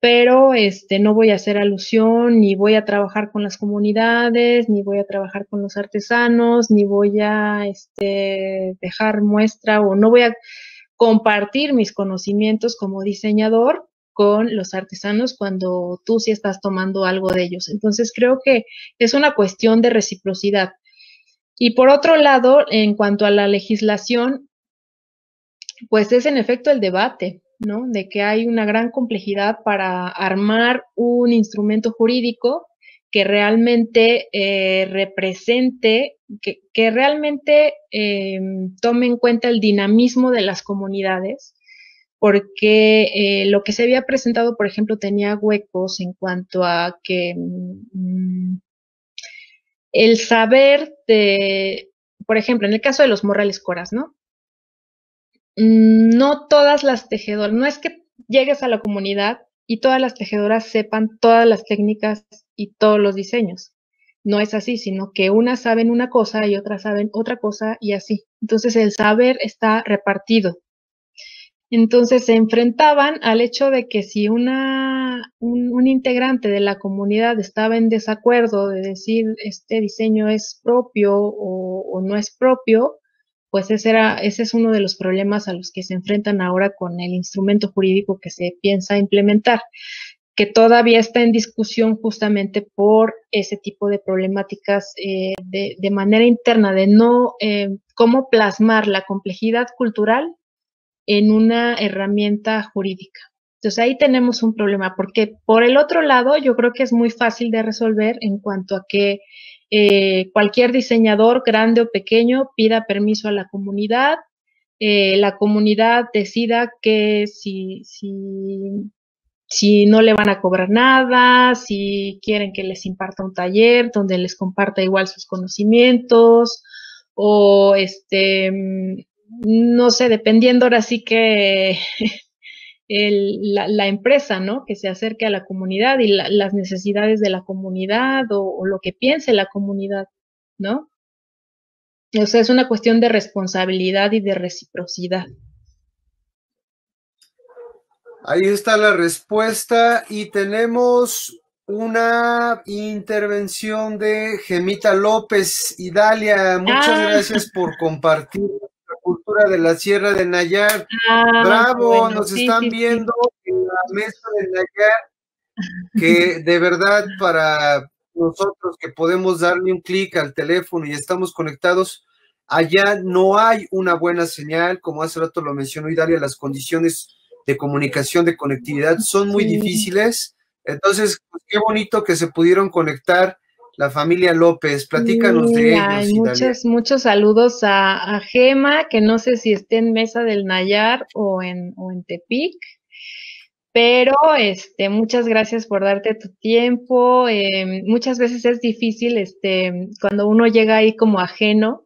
pero este no voy a hacer alusión, ni voy a trabajar con las comunidades, ni voy a trabajar con los artesanos, ni voy a este, dejar muestra o no voy a compartir mis conocimientos como diseñador con los artesanos cuando tú sí estás tomando algo de ellos. Entonces, creo que es una cuestión de reciprocidad. Y por otro lado, en cuanto a la legislación, pues es en efecto el debate, ¿no? De que hay una gran complejidad para armar un instrumento jurídico que realmente eh, represente, que, que realmente eh, tome en cuenta el dinamismo de las comunidades, porque eh, lo que se había presentado, por ejemplo, tenía huecos en cuanto a que... Mm, el saber de, por ejemplo, en el caso de los Morrales Coras, ¿no? No todas las tejedoras, no es que llegues a la comunidad y todas las tejedoras sepan todas las técnicas y todos los diseños. No es así, sino que unas saben una cosa y otras saben otra cosa y así. Entonces, el saber está repartido. Entonces, se enfrentaban al hecho de que si una, un, un integrante de la comunidad estaba en desacuerdo de decir este diseño es propio o, o no es propio, pues ese, era, ese es uno de los problemas a los que se enfrentan ahora con el instrumento jurídico que se piensa implementar, que todavía está en discusión justamente por ese tipo de problemáticas eh, de, de manera interna, de no eh, cómo plasmar la complejidad cultural en una herramienta jurídica. Entonces, ahí tenemos un problema, porque por el otro lado, yo creo que es muy fácil de resolver en cuanto a que eh, cualquier diseñador, grande o pequeño, pida permiso a la comunidad, eh, la comunidad decida que si, si, si no le van a cobrar nada, si quieren que les imparta un taller donde les comparta igual sus conocimientos, o este... no sé, dependiendo ahora sí que el, la, la empresa, ¿no? Que se acerque a la comunidad y la, las necesidades de la comunidad o, o lo que piense la comunidad, ¿no? O sea, es una cuestión de responsabilidad y de reciprocidad. Ahí está la respuesta y tenemos una intervención de Gemita López. Idalia, muchas ah. gracias por compartir cultura de la Sierra de Nayar. Ah, bravo, bueno, nos sí, están sí, viendo sí. en la mesa de Nayar, que de verdad para nosotros que podemos darle un clic al teléfono y estamos conectados, allá no hay una buena señal, como hace rato lo mencionó Idalia, las condiciones de comunicación, de conectividad son muy difíciles. Entonces, pues, qué bonito que se pudieron conectar la familia López. Platícanos de ellos, Idalia. Muchos, muchos saludos a, a Gema, que no sé si esté en Mesa del Nayar o en, o en Tepic. Pero este, muchas gracias por darte tu tiempo. Eh, muchas veces es difícil este, cuando uno llega ahí como ajeno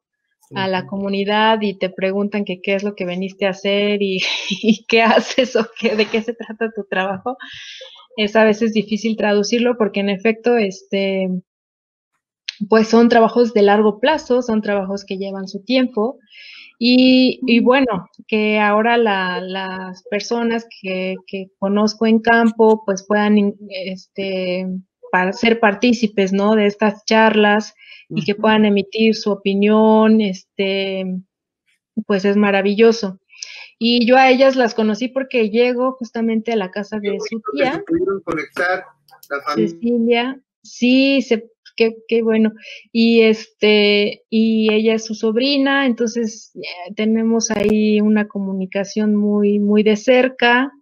a la comunidad y te preguntan que qué es lo que veniste a hacer y, y qué haces o qué, de qué se trata tu trabajo. Es a veces difícil traducirlo porque en efecto este, pues son trabajos de largo plazo, son trabajos que llevan su tiempo. Y, y bueno, que ahora la, las personas que, que conozco en campo pues puedan este, para ser partícipes, ¿no?, de estas charlas y que puedan emitir su opinión, este, pues es maravilloso. Y yo a ellas las conocí porque llego justamente a la casa de su tía, Cecilia. Sí, se Qué, qué bueno, y este y ella es su sobrina, entonces eh, tenemos ahí una comunicación muy muy de cerca,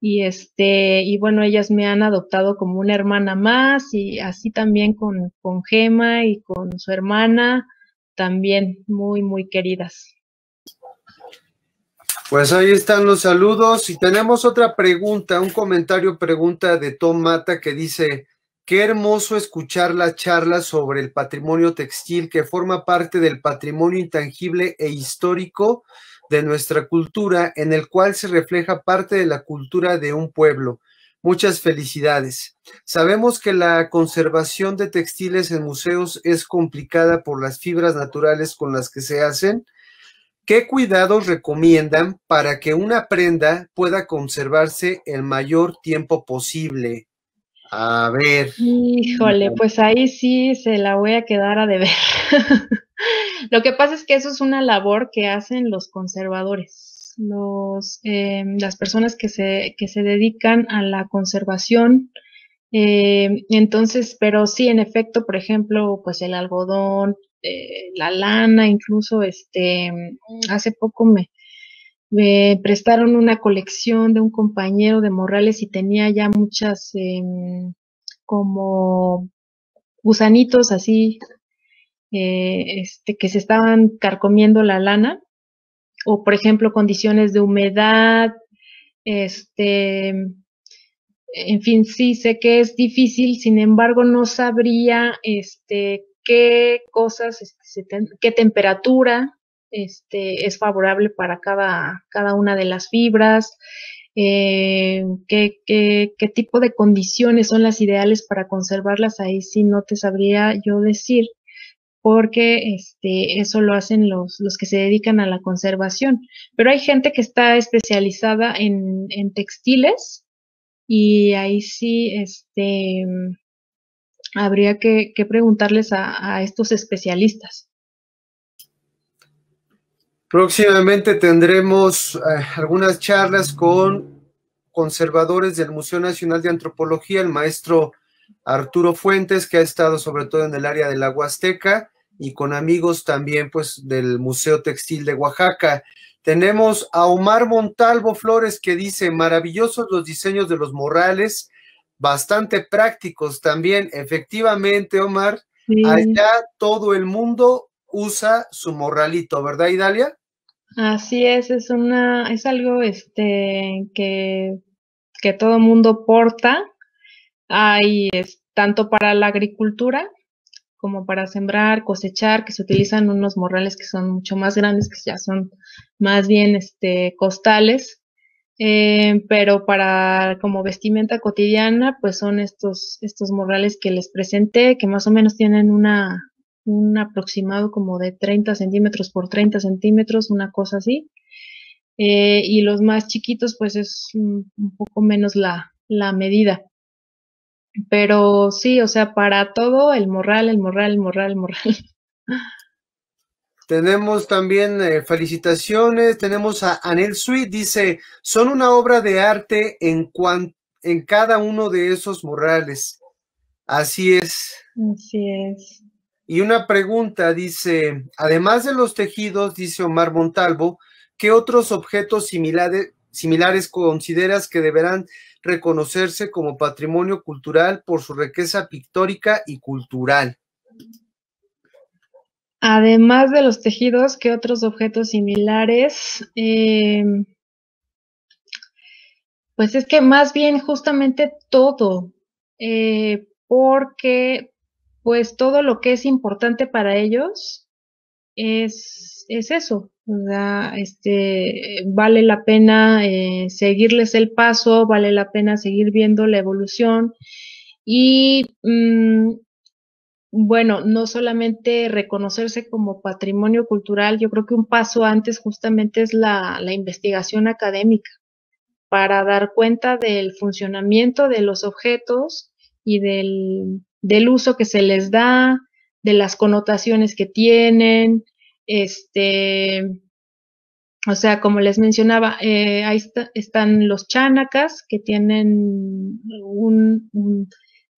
y este y bueno, ellas me han adoptado como una hermana más, y así también con, con Gema y con su hermana, también muy muy queridas. Pues ahí están los saludos, y tenemos otra pregunta, un comentario, pregunta de Tom Mata, que dice: qué hermoso escuchar las charlas sobre el patrimonio textil que forma parte del patrimonio intangible e histórico de nuestra cultura, en el cual se refleja parte de la cultura de un pueblo. Muchas felicidades. Sabemos que la conservación de textiles en museos es complicada por las fibras naturales con las que se hacen. ¿Qué cuidados recomiendan para que una prenda pueda conservarse el mayor tiempo posible? A ver. Híjole, pues ahí sí se la voy a quedar a deber. Lo que pasa es que eso es una labor que hacen los conservadores, los, eh, las personas que se, que se dedican a la conservación. Eh, entonces, pero sí, en efecto, por ejemplo, pues el algodón, eh, la lana, incluso este, hace poco me... me prestaron una colección de un compañero de Morrales y tenía ya muchas eh, como gusanitos así eh, este, que se estaban carcomiendo la lana, o por ejemplo condiciones de humedad, este, en fin, sí sé que es difícil, sin embargo no sabría este, qué cosas, este, qué temperatura Este, es favorable para cada, cada una de las fibras, eh, qué, qué, qué tipo de condiciones son las ideales para conservarlas. Ahí sí no te sabría yo decir, porque este, eso lo hacen los, los que se dedican a la conservación. Pero hay gente que está especializada en, en textiles, y ahí sí este, habría que, que preguntarles a, a estos especialistas. Próximamente tendremos eh, algunas charlas con conservadores del Museo Nacional de Antropología, el maestro Arturo Fuentes, que ha estado sobre todo en el área de la Huasteca, y con amigos también pues del Museo Textil de Oaxaca. Tenemos a Omar Montalvo Flores, que dice: maravillosos los diseños de los morrales, bastante prácticos también. Efectivamente, Omar, sí. Allá todo el mundo usa su morralito, ¿verdad, Idalia? Así es, es una, es algo este que, que todo mundo porta. Hay es tanto para la agricultura como para sembrar, cosechar, que se utilizan unos morrales que son mucho más grandes, que ya son más bien este costales, eh, pero para como vestimenta cotidiana, pues son estos, estos morrales que les presenté, que más o menos tienen una un aproximado como de treinta centímetros por treinta centímetros, una cosa así, eh, y los más chiquitos pues es un, un poco menos la, la medida, pero sí, o sea, para todo el morral, el morral, el morral, el morral. Tenemos también eh, felicitaciones, tenemos a Anel Sweet, dice: son una obra de arte en, cuan, en cada uno de esos morrales. Así es. Así es. Y una pregunta, dice, además de los tejidos, dice Omar Montalvo, ¿qué otros objetos similares, similares consideras que deberán reconocerse como patrimonio cultural por su riqueza pictórica y cultural? Además de los tejidos, ¿qué otros objetos similares? Eh, pues es que más bien justamente todo, eh, porque pues todo lo que es importante para ellos es, es eso. ¿Verdad? Este, vale la pena eh, seguirles el paso, vale la pena seguir viendo la evolución y, mmm, bueno, no solamente reconocerse como patrimonio cultural, yo creo que un paso antes justamente es la, la investigación académica para dar cuenta del funcionamiento de los objetos y del, del uso que se les da, de las connotaciones que tienen. Este, o sea, como les mencionaba, eh, ahí está, están los chánacas que tienen un, un,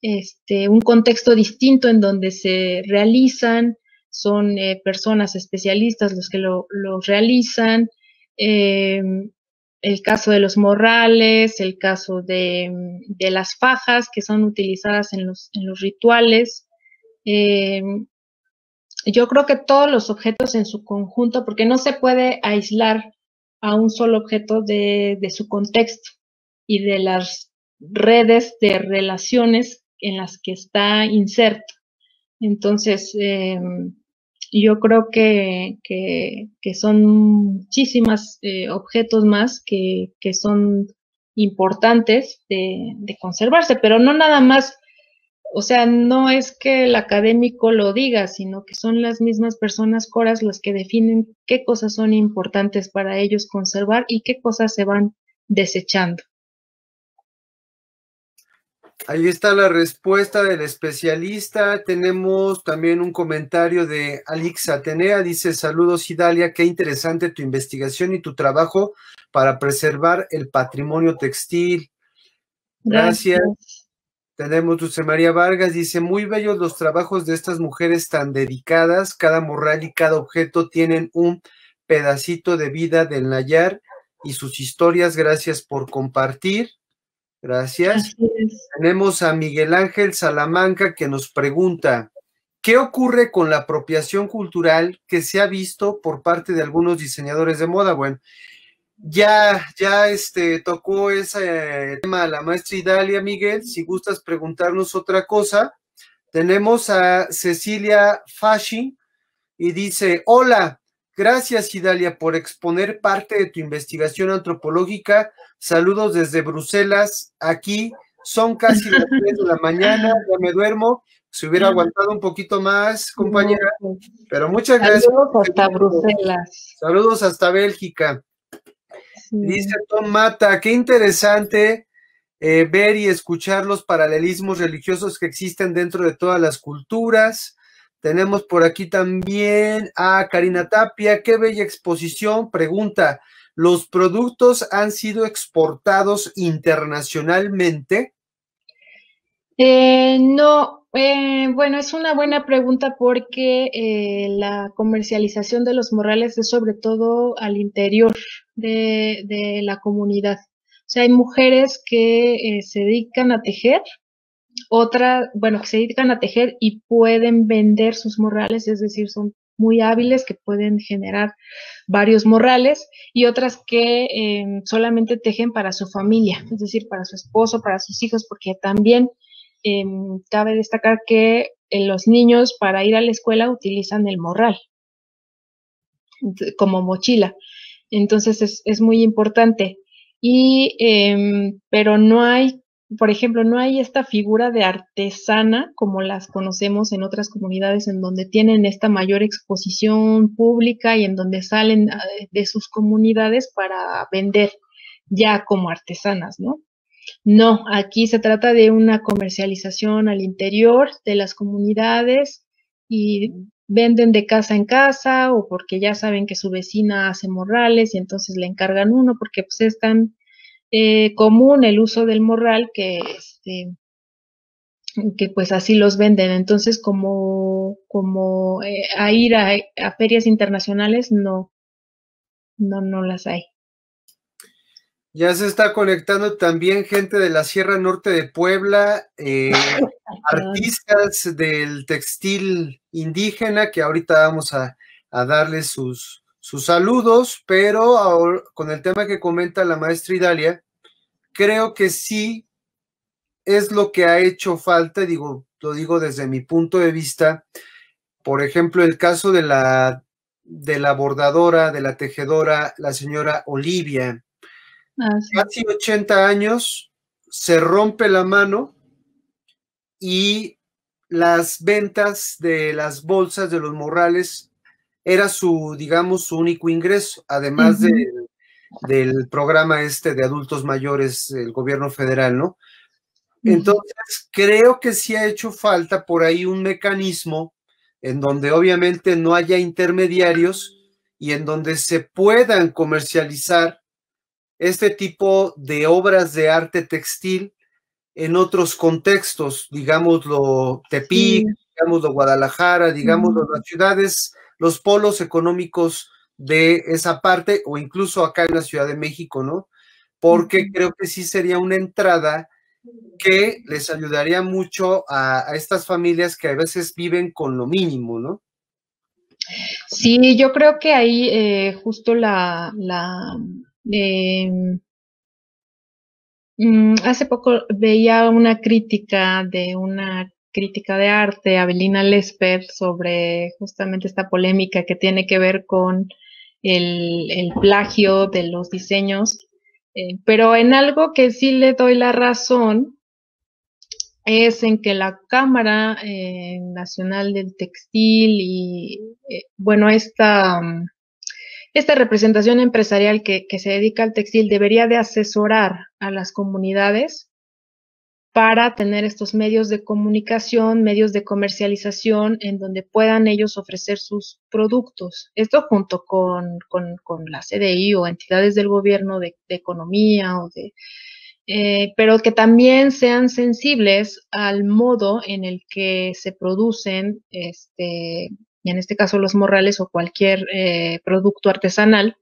este, un contexto distinto en donde se realizan, son eh, personas especialistas los que lo, lo realizan, eh, el caso de los morrales, el caso de, de las fajas que son utilizadas en los, en los rituales, eh, yo creo que todos los objetos en su conjunto, porque no se puede aislar a un solo objeto de, de su contexto y de las redes de relaciones en las que está inserto. Entonces, eh, yo creo que, que, que son muchísimos eh, objetos más que, que son importantes de, de conservarse, pero no nada más. O sea, no es que el académico lo diga, sino que son las mismas personas coras las que definen qué cosas son importantes para ellos conservar y qué cosas se van desechando. Ahí está la respuesta del especialista. Tenemos también un comentario de Alix Atenea. Dice, saludos Idalia, qué interesante tu investigación y tu trabajo para preservar el patrimonio textil. Gracias. Gracias. Tenemos Dulce María Vargas, dice, muy bellos los trabajos de estas mujeres tan dedicadas, cada morral y cada objeto tienen un pedacito de vida del Nayar y sus historias, gracias por compartir, gracias. Tenemos a Miguel Ángel Salamanca que nos pregunta, ¿qué ocurre con la apropiación cultural que se ha visto por parte de algunos diseñadores de moda? Bueno, Ya, ya este, tocó ese tema la maestra Idalia. Miguel, si gustas preguntarnos otra cosa. Tenemos a Cecilia Fasci y dice, hola, gracias Idalia por exponer parte de tu investigación antropológica, saludos desde Bruselas, aquí son casi las tres de la mañana, ya me duermo, se hubiera aguantado un poquito más, compañera, pero muchas gracias. Saludos hasta Bruselas. Saludos hasta Bélgica. Dice Tom Mata, qué interesante eh, ver y escuchar los paralelismos religiosos que existen dentro de todas las culturas. Tenemos por aquí también a Karina Tapia, qué bella exposición. Pregunta, ¿los productos han sido exportados internacionalmente? Eh, no, eh, bueno, es una buena pregunta porque eh, la comercialización de los morrales es sobre todo al interior de, de la comunidad. O sea, hay mujeres que eh, se dedican a tejer, otras, bueno, que se dedican a tejer y pueden vender sus morrales, es decir, son muy hábiles que pueden generar varios morrales y otras que eh, solamente tejen para su familia, es decir, para su esposo, para sus hijos, porque también Eh, cabe destacar que eh, los niños para ir a la escuela utilizan el morral como mochila, entonces es, es muy importante y eh, pero no hay, por ejemplo, no hay esta figura de artesana como las conocemos en otras comunidades en donde tienen esta mayor exposición pública y en donde salen de sus comunidades para vender ya como artesanas, ¿no? No, aquí se trata de una comercialización al interior de las comunidades y venden de casa en casa o porque ya saben que su vecina hace morrales y entonces le encargan uno porque pues es tan eh, común el uso del morral que este, que pues así los venden. Entonces, como, como eh, a ir a, a ferias internacionales, no, no, no las hay. Ya se está conectando también gente de la Sierra Norte de Puebla, eh, artistas del textil indígena, que ahorita vamos a, a darles sus, sus saludos, pero ahora, con el tema que comenta la maestra Idalia, creo que sí es lo que ha hecho falta, digo, lo digo desde mi punto de vista. Por ejemplo, el caso de la, de la bordadora, de la tejedora, la señora Olivia. Ah, sí. Casi ochenta años, se rompe la mano y las ventas de las bolsas, de los morrales, era su, digamos, su único ingreso, además uh-huh. de, del programa este de adultos mayores del gobierno federal, ¿no? Entonces, creo que sí ha hecho falta por ahí un mecanismo en donde obviamente no haya intermediarios y en donde se puedan comercializar este tipo de obras de arte textil en otros contextos, digámoslo Tepic, sí. digámoslo Guadalajara, digámoslo mm. las ciudades, los polos económicos de esa parte o incluso acá en la Ciudad de México, ¿no? Porque mm. creo que sí sería una entrada que les ayudaría mucho a, a estas familias que a veces viven con lo mínimo, ¿no? Sí, yo creo que ahí eh, justo la, la eh, hace poco veía una crítica de una crítica de arte, Abelina Lesper, sobre justamente esta polémica que tiene que ver con el, el plagio de los diseños. Eh, pero en algo que sí le doy la razón es en que la Cámara eh, Nacional del Textil y, eh, bueno, esta, esta representación empresarial que, que se dedica al textil debería de asesorar a las comunidades para tener estos medios de comunicación, medios de comercialización en donde puedan ellos ofrecer sus productos. Esto junto con, con, con la C D I o entidades del gobierno de, de economía, o de, eh, pero que también sean sensibles al modo en el que se producen, este, y en este caso los morrales o cualquier eh, producto artesanal,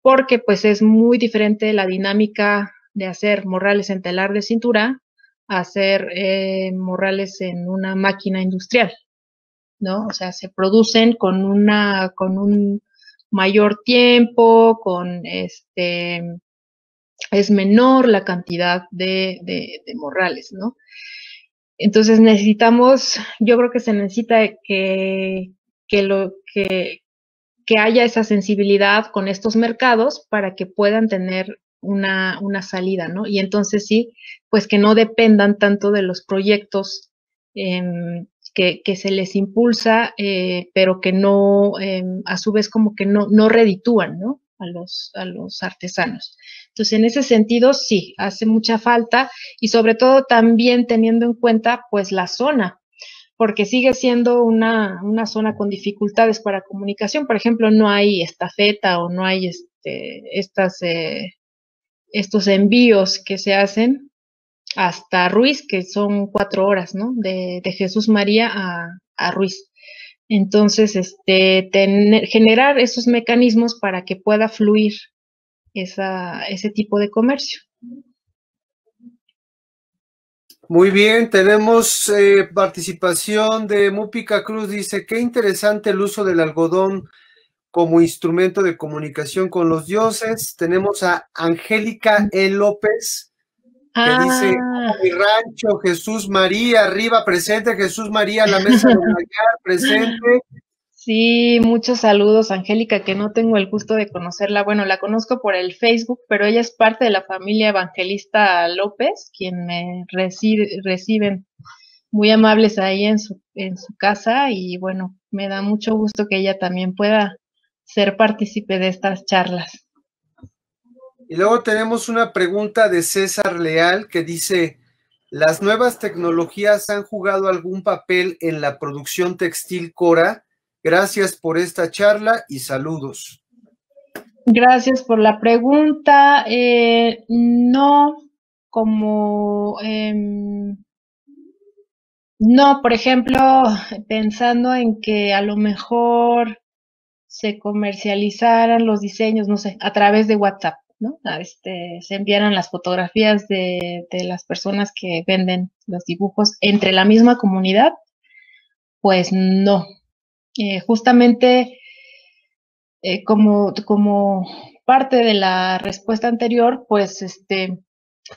porque pues es muy diferente la dinámica de hacer morrales en telar de cintura hacer eh, morrales en una máquina industrial, ¿no? O sea, se producen con una, con un mayor tiempo, con este, es menor la cantidad de, de, de morrales, ¿no? Entonces necesitamos, yo creo que se necesita que, que lo que, que haya esa sensibilidad con estos mercados para que puedan tener Una, una salida, ¿no? Y entonces sí, pues que no dependan tanto de los proyectos eh, que, que se les impulsa, eh, pero que no, eh, a su vez como que no, no reditúan, ¿no? A los, a los artesanos. Entonces, en ese sentido, sí, hace mucha falta y sobre todo también teniendo en cuenta, pues, la zona, porque sigue siendo una, una zona con dificultades para comunicación. Por ejemplo, no hay estafeta o no hay este, estas... Eh, estos envíos que se hacen hasta Ruiz, que son cuatro horas, ¿no? De, de Jesús María a, a Ruiz. Entonces, este, tener, generar esos mecanismos para que pueda fluir esa, ese tipo de comercio. Muy bien, tenemos eh, participación de Múpica Cruz, dice, qué interesante el uso del algodón como instrumento de comunicación con los dioses. Tenemos a Angélica E. López, que ah. dice, mi rancho, Jesús María, arriba, presente, Jesús María, la mesa del Nayar, presente. Sí, muchos saludos, Angélica, que no tengo el gusto de conocerla. Bueno, la conozco por el Facebook, pero ella es parte de la familia Evangelista López, quien me recibe, reciben muy amables ahí en su, en su casa, y bueno, me da mucho gusto que ella también pueda ser partícipe de estas charlas. Y luego tenemos una pregunta de César Leal que dice, ¿las nuevas tecnologías han jugado algún papel en la producción textil, Cora? Gracias por esta charla y saludos. Gracias por la pregunta. Eh, no, como... Eh, No, por ejemplo, pensando en que a lo mejor se comercializaran los diseños, no sé, a través de WhatsApp, ¿no? Este, se enviaran las fotografías de, de las personas que venden los dibujos entre la misma comunidad, pues no. Eh, justamente eh, como, como parte de la respuesta anterior, pues este,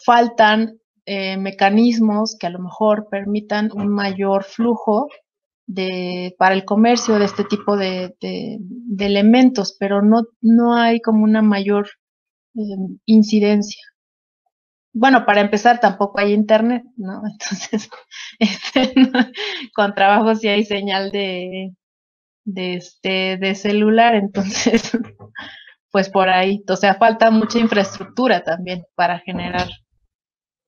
faltan Eh, mecanismos que a lo mejor permitan un mayor flujo de, para el comercio de este tipo de, de, de elementos, pero no, no hay como una mayor eh, incidencia. Bueno, para empezar, tampoco hay internet, ¿no? Entonces, este, ¿no? Con trabajo sí hay señal de, de, este, de celular, entonces, pues por ahí. O sea, falta mucha infraestructura también para generar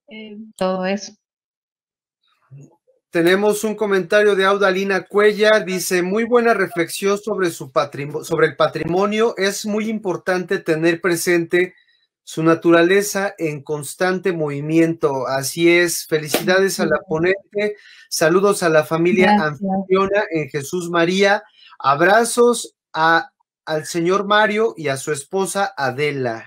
Eh, todo eso. Tenemos un comentario de Audalina Cuellar, dice: muy buena reflexión sobre, su patrimonio, sobre el patrimonio, es muy importante tener presente su naturaleza en constante movimiento, así es, felicidades a la ponente, saludos a la familia anfitriona en Jesús María, abrazos a, al señor Mario y a su esposa Adela.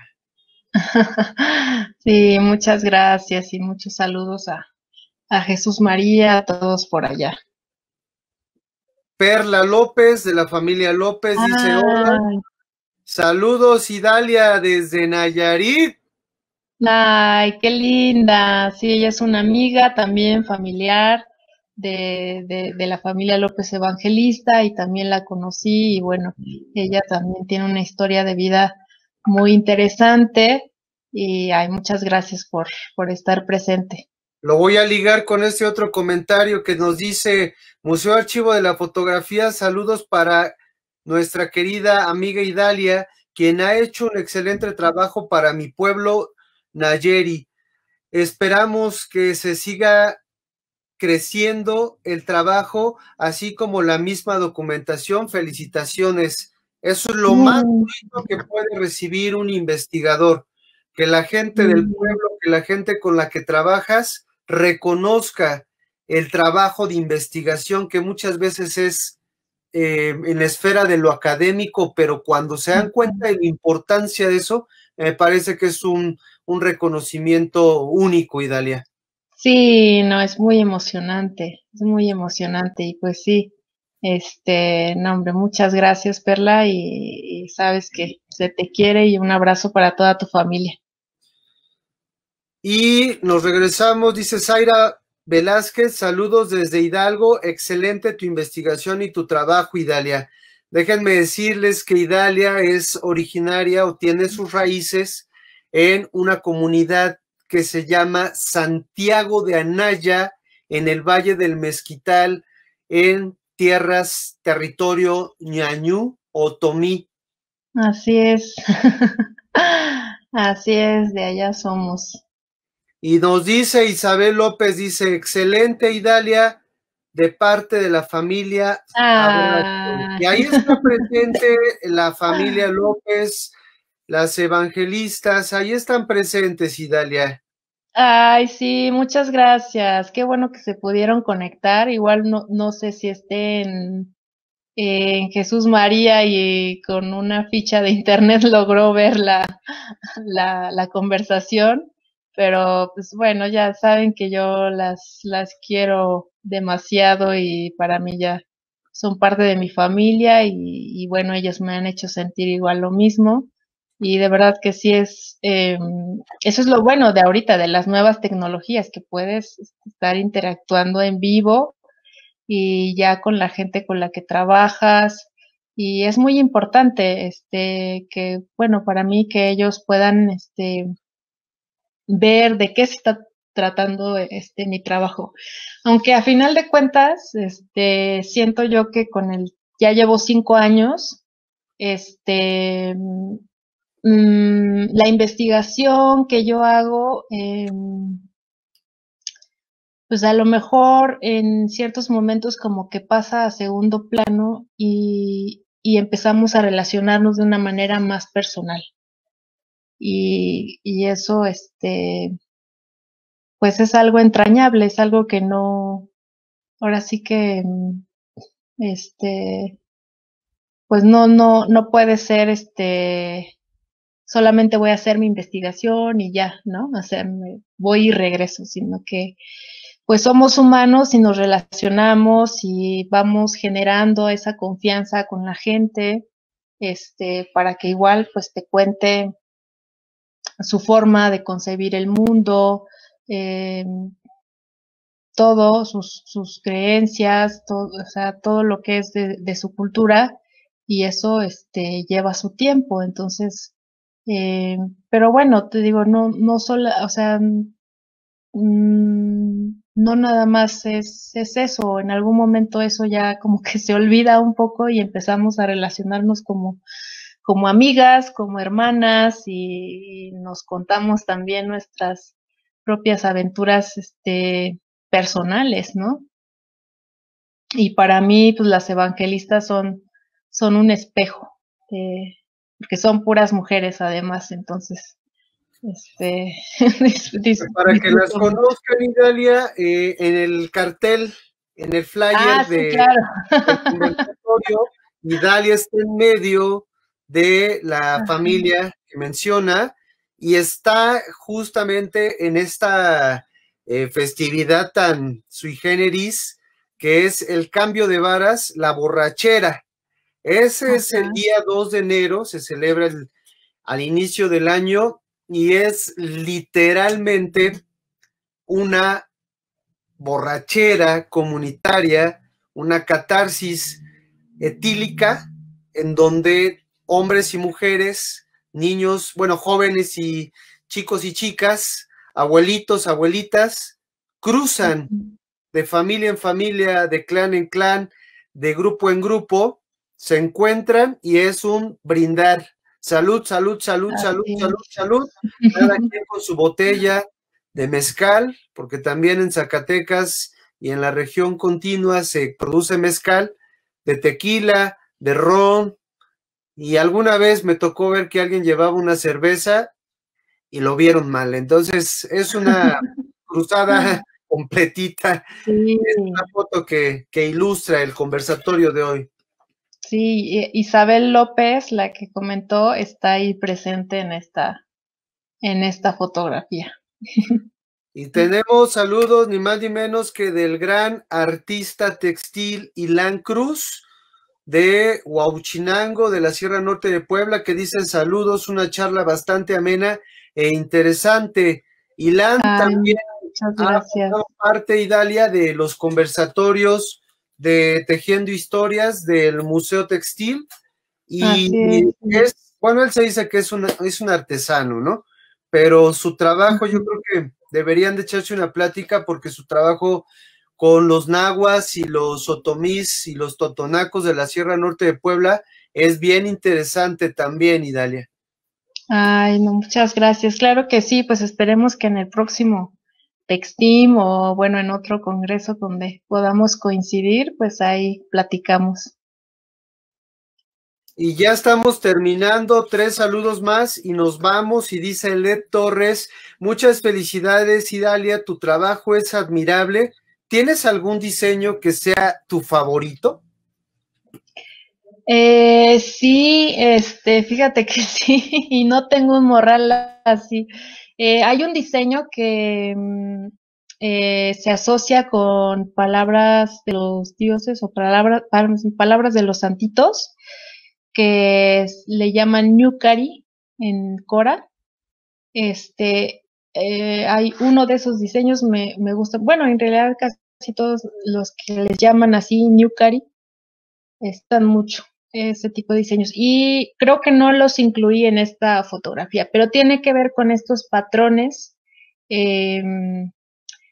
Sí, muchas gracias y muchos saludos a, a Jesús María, a todos por allá. Perla López, de la familia López, ah. dice: hola, saludos Idalia desde Nayarit. Ay, qué linda, sí, ella es una amiga también familiar de, de, de la familia López Evangelista y también la conocí y bueno, ella también tiene una historia de vida muy interesante y ay, muchas gracias por, por estar presente. Lo voy a ligar con este otro comentario que nos dice: Museo Archivo de la Fotografía, saludos para nuestra querida amiga Idalia, quien ha hecho un excelente trabajo para mi pueblo Náayeri. Esperamos que se siga creciendo el trabajo, así como la misma documentación. Felicitaciones. Eso es lo más bonito que puede recibir un investigador, que la gente del pueblo, que la gente con la que trabajas reconozca el trabajo de investigación, que muchas veces es eh, en la esfera de lo académico, pero cuando se dan cuenta de la importancia de eso, me eh, parece que es un, un reconocimiento único, Idalia. Sí, no, es muy emocionante, es muy emocionante y pues sí. Este, no hombre, muchas gracias Perla y, y sabes que se te quiere y un abrazo para toda tu familia. Y nos regresamos, dice Zaira Velázquez, saludos desde Hidalgo, excelente tu investigación y tu trabajo Idalia. Déjenme decirles que Idalia es originaria o tiene sus raíces en una comunidad que se llama Santiago de Anaya, en el Valle del Mezquital, en tierras, territorio Ñañú, Otomí. Así es, así es, de allá somos. Y nos dice Isabel López, dice: excelente Idalia, de parte de la familia. Ah. Y ahí está presente la familia López, las evangelistas, ahí están presentes Idalia. Ay, sí, muchas gracias. Qué bueno que se pudieron conectar. Igual no, no sé si estén en Jesús María y con una ficha de internet logró ver la, la, la conversación, pero pues bueno, ya saben que yo las, las quiero demasiado y para mí ya son parte de mi familia y, y bueno, ellas me han hecho sentir igual lo mismo. Y de verdad que sí es, eh, eso es lo bueno de ahorita, de las nuevas tecnologías, que puedes estar interactuando en vivo y ya con la gente con la que trabajas. Y es muy importante, este, que, bueno, para mí que ellos puedan, este, ver de qué se está tratando, este, mi trabajo. Aunque a final de cuentas, este, siento yo que con el, ya llevo cinco años, este, la investigación que yo hago, eh, pues a lo mejor en ciertos momentos como que pasa a segundo plano y, y empezamos a relacionarnos de una manera más personal. Y, y eso, este, pues es algo entrañable, es algo que no, ahora sí que, este, pues no, no, no puede ser, este, solamente voy a hacer mi investigación y ya, ¿no? O sea, me voy y regreso, sino que, pues somos humanos y nos relacionamos y vamos generando esa confianza con la gente, este, para que igual, pues te cuente su forma de concebir el mundo, eh, todo, sus, sus creencias, todo, o sea, todo lo que es de, de su cultura, y eso este lleva su tiempo. Entonces, eh, pero bueno, te digo, no, no solo, o sea, mmm, no nada más es, es eso, en algún momento eso ya como que se olvida un poco y empezamos a relacionarnos como... como amigas, como hermanas, y, y nos contamos también nuestras propias aventuras este, personales, ¿no? Y para mí, pues, las evangelistas son, son un espejo, eh, porque son puras mujeres además, entonces... Este, para que las conozcan, Idalia, eh, en el cartel, en el flyer ah, sí, de, claro. del conversatorio, Idalia está en medio de la familia que menciona, y está justamente en esta eh, festividad tan sui generis, que es el cambio de varas, la borrachera. Ese Ajá. es el día dos de enero, se celebra el, al inicio del año, y es literalmente una borrachera comunitaria, una catarsis etílica, en donde hombres y mujeres, niños, bueno, jóvenes y chicos y chicas, abuelitos, abuelitas, cruzan de familia en familia, de clan en clan, de grupo en grupo, se encuentran y es un brindar. Salud, salud, salud, salud, salud, salud. Cada quien con su botella de mezcal, porque también en Zacatecas y en la región continua se produce mezcal, de tequila, de ron. Y alguna vez me tocó ver que alguien llevaba una cerveza y lo vieron mal. Entonces, es una cruzada completita. Sí. Es una foto que, que ilustra el conversatorio de hoy. Sí, Isabel López, la que comentó, está ahí presente en esta, en esta fotografía. Y tenemos saludos ni más ni menos que del gran artista textil Ilan Cruz, de Huauchinango, de la Sierra Norte de Puebla, que dicen saludos, una charla bastante amena e interesante. Ilan Ay, también ha sido parte, Idalia, de los conversatorios de Tejiendo Historias del Museo Textil, y es. Es, bueno, él se dice que es, una, es un artesano, ¿no? Pero su trabajo, yo creo que deberían de echarse una plática, porque su trabajo con los nahuas y los otomís y los totonacos de la Sierra Norte de Puebla es bien interesante también, Idalia. Ay, no, muchas gracias. Claro que sí, pues esperemos que en el próximo Textim o, bueno, en otro congreso donde podamos coincidir, pues ahí platicamos. Y ya estamos terminando, tres saludos más y nos vamos, y dice Led Torres, muchas felicidades, Idalia, tu trabajo es admirable. ¿Tienes algún diseño que sea tu favorito? Eh, sí, este, fíjate que sí, y no tengo un morral así. Eh, hay un diseño que eh, se asocia con palabras de los dioses o palabra, palabras de los santitos, que le llaman Ñañú en Cora. Este, eh, hay uno de esos diseños, me, me gusta, bueno, en realidad casi y todos los que les llaman así Ñañú están mucho ese tipo de diseños, y creo que no los incluí en esta fotografía, pero tiene que ver con estos patrones eh,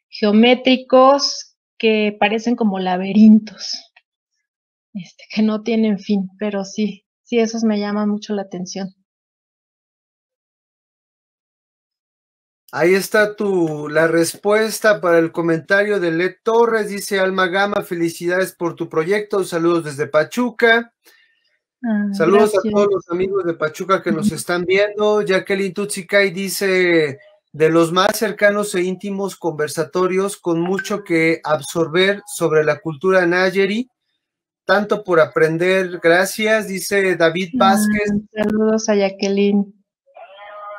geométricos que parecen como laberintos, este, que no tienen fin, pero sí, sí, esos me llaman mucho la atención. Ahí está tu, la respuesta para el comentario de Led Torres, dice Alma Gama, felicidades por tu proyecto, saludos desde Pachuca, ah, saludos gracias. A todos los amigos de Pachuca que nos están viendo. Jacqueline Tutzicay dice, de los más cercanos e íntimos conversatorios con mucho que absorber sobre la cultura náyeri, tanto por aprender, gracias, dice David Vázquez. Mm, saludos a Jacqueline.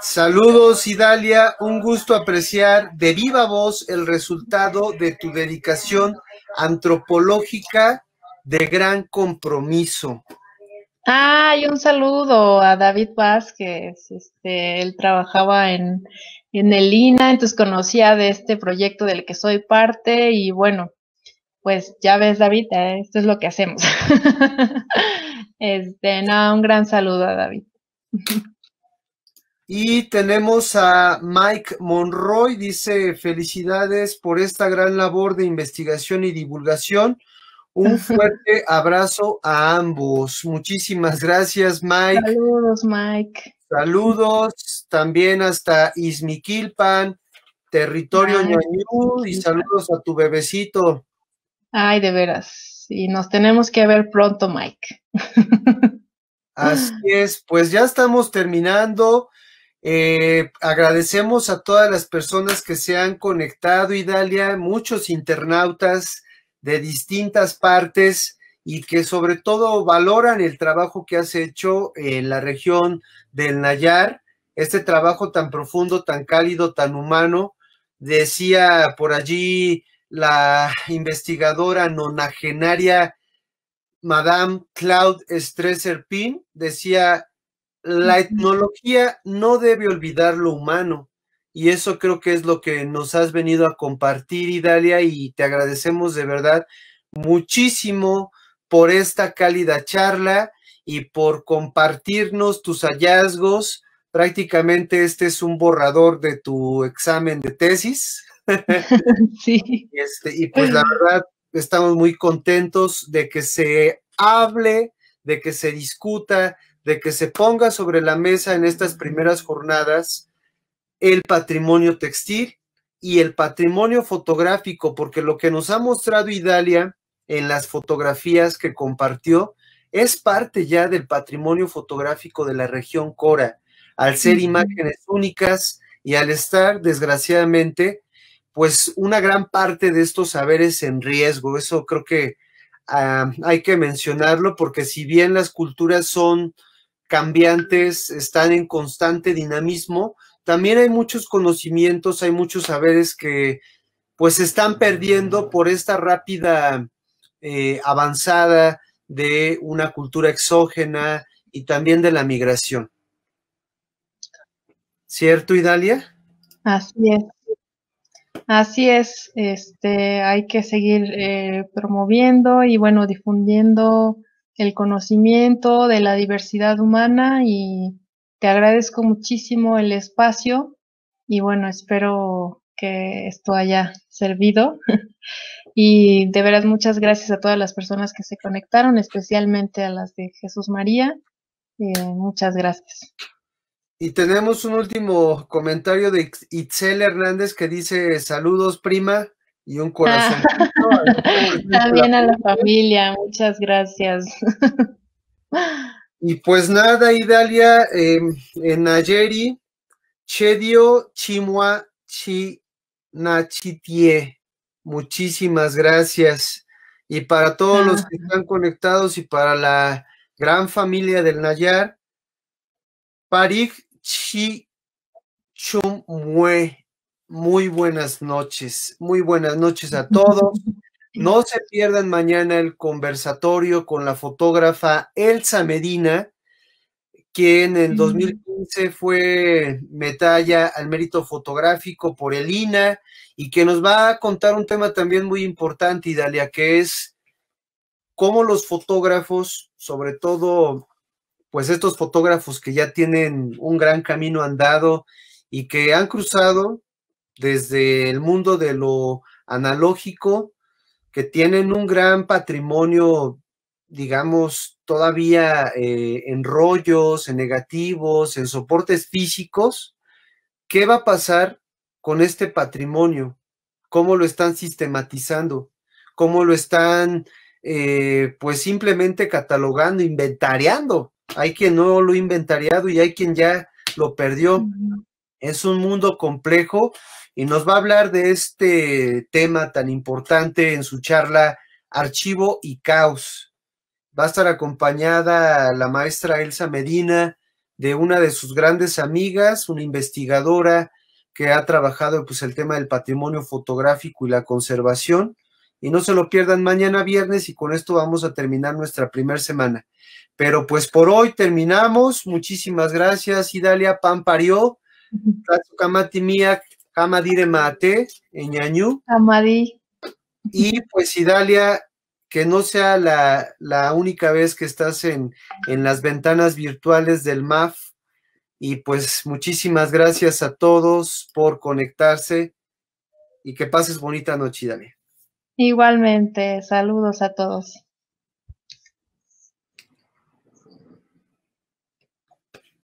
Saludos, Idalia, un gusto apreciar de viva voz el resultado de tu dedicación antropológica de gran compromiso. Ay, un saludo a David Vázquez, este, él trabajaba en, en el I N A, entonces conocía de este proyecto del que soy parte y bueno, pues ya ves, David, ¿eh? Esto es lo que hacemos. este, no, un gran saludo a David. Y tenemos a Mike Monroy, dice, felicidades por esta gran labor de investigación y divulgación. Un fuerte abrazo a ambos. Muchísimas gracias, Mike. Saludos, Mike. Saludos también hasta Izmiquilpan, territorio Ñañú, y saludos a tu bebecito. Ay, de veras. Y nos tenemos que ver pronto, Mike. Así es. Pues ya estamos terminando. Eh, agradecemos a todas las personas que se han conectado, Idalia, muchos internautas de distintas partes y que sobre todo valoran el trabajo que has hecho en la región del Nayar, este trabajo tan profundo, tan cálido, tan humano. Decía por allí la investigadora nonagenaria Madame Claude Stresser-Pin, decía: la etnología no debe olvidar lo humano, y eso creo que es lo que nos has venido a compartir, Idalia, y te agradecemos de verdad muchísimo por esta cálida charla y por compartirnos tus hallazgos. Prácticamente este es un borrador de tu examen de tesis. Sí. Este, y pues la verdad estamos muy contentos de que se hable, de que se discuta, de que se ponga sobre la mesa en estas primeras jornadas el patrimonio textil y el patrimonio fotográfico, porque lo que nos ha mostrado Idalia en las fotografías que compartió es parte ya del patrimonio fotográfico de la región Cora, al ser imágenes únicas y al estar, desgraciadamente, pues una gran parte de estos saberes en riesgo. Eso creo que uh, hay que mencionarlo, porque si bien las culturas son cambiantes, están en constante dinamismo, también hay muchos conocimientos, hay muchos saberes que pues se están perdiendo por esta rápida eh, avanzada de una cultura exógena y también de la migración. ¿Cierto, Idalia? Así es. Así es. Este, hay que seguir eh, promoviendo y bueno, difundiendo el conocimiento de la diversidad humana, y te agradezco muchísimo el espacio y bueno, espero que esto haya servido. Y de veras, muchas gracias a todas las personas que se conectaron, especialmente a las de Jesús María. Eh, muchas gracias. Y tenemos un último comentario de Itzel Hernández que dice: saludos, prima, y un corazón. También a la familia, muchas gracias. Y pues nada, Idalia, eh, en Nayeri, Chedio Chimua Chinachitie, muchísimas gracias. Y para todos los que están conectados y para la gran familia del Nayar, Parik Chichumue, muy buenas noches, muy buenas noches a todos. No se pierdan mañana el conversatorio con la fotógrafa Elsa Medina, quien en dos mil quince fue medalla al mérito fotográfico por el I N A, y que nos va a contar un tema también muy importante, Idalia, que es cómo los fotógrafos, sobre todo pues estos fotógrafos que ya tienen un gran camino andado y que han cruzado desde el mundo de lo analógico, que tienen un gran patrimonio, digamos, todavía eh, en rollos, en negativos, en soportes físicos. ¿Qué va a pasar con este patrimonio? ¿Cómo lo están sistematizando? ¿Cómo lo están, eh, pues, simplemente catalogando, inventariando? Hay quien no lo ha inventariado y hay quien ya lo perdió. Es un mundo complejo y nos va a hablar de este tema tan importante en su charla Archivo y Caos. Va a estar acompañada la maestra Elsa Medina, de una de sus grandes amigas, una investigadora que ha trabajado pues, el tema del patrimonio fotográfico y la conservación. Y no se lo pierdan mañana viernes, y con esto vamos a terminar nuestra primera semana. Pero pues por hoy terminamos. Muchísimas gracias, Idalia. Pan parió. Y pues Idalia, que no sea la, la única vez que estás en, en las ventanas virtuales del M A F, y pues muchísimas gracias a todos por conectarse, y que pases bonita noche, Idalia. Igualmente, saludos a todos.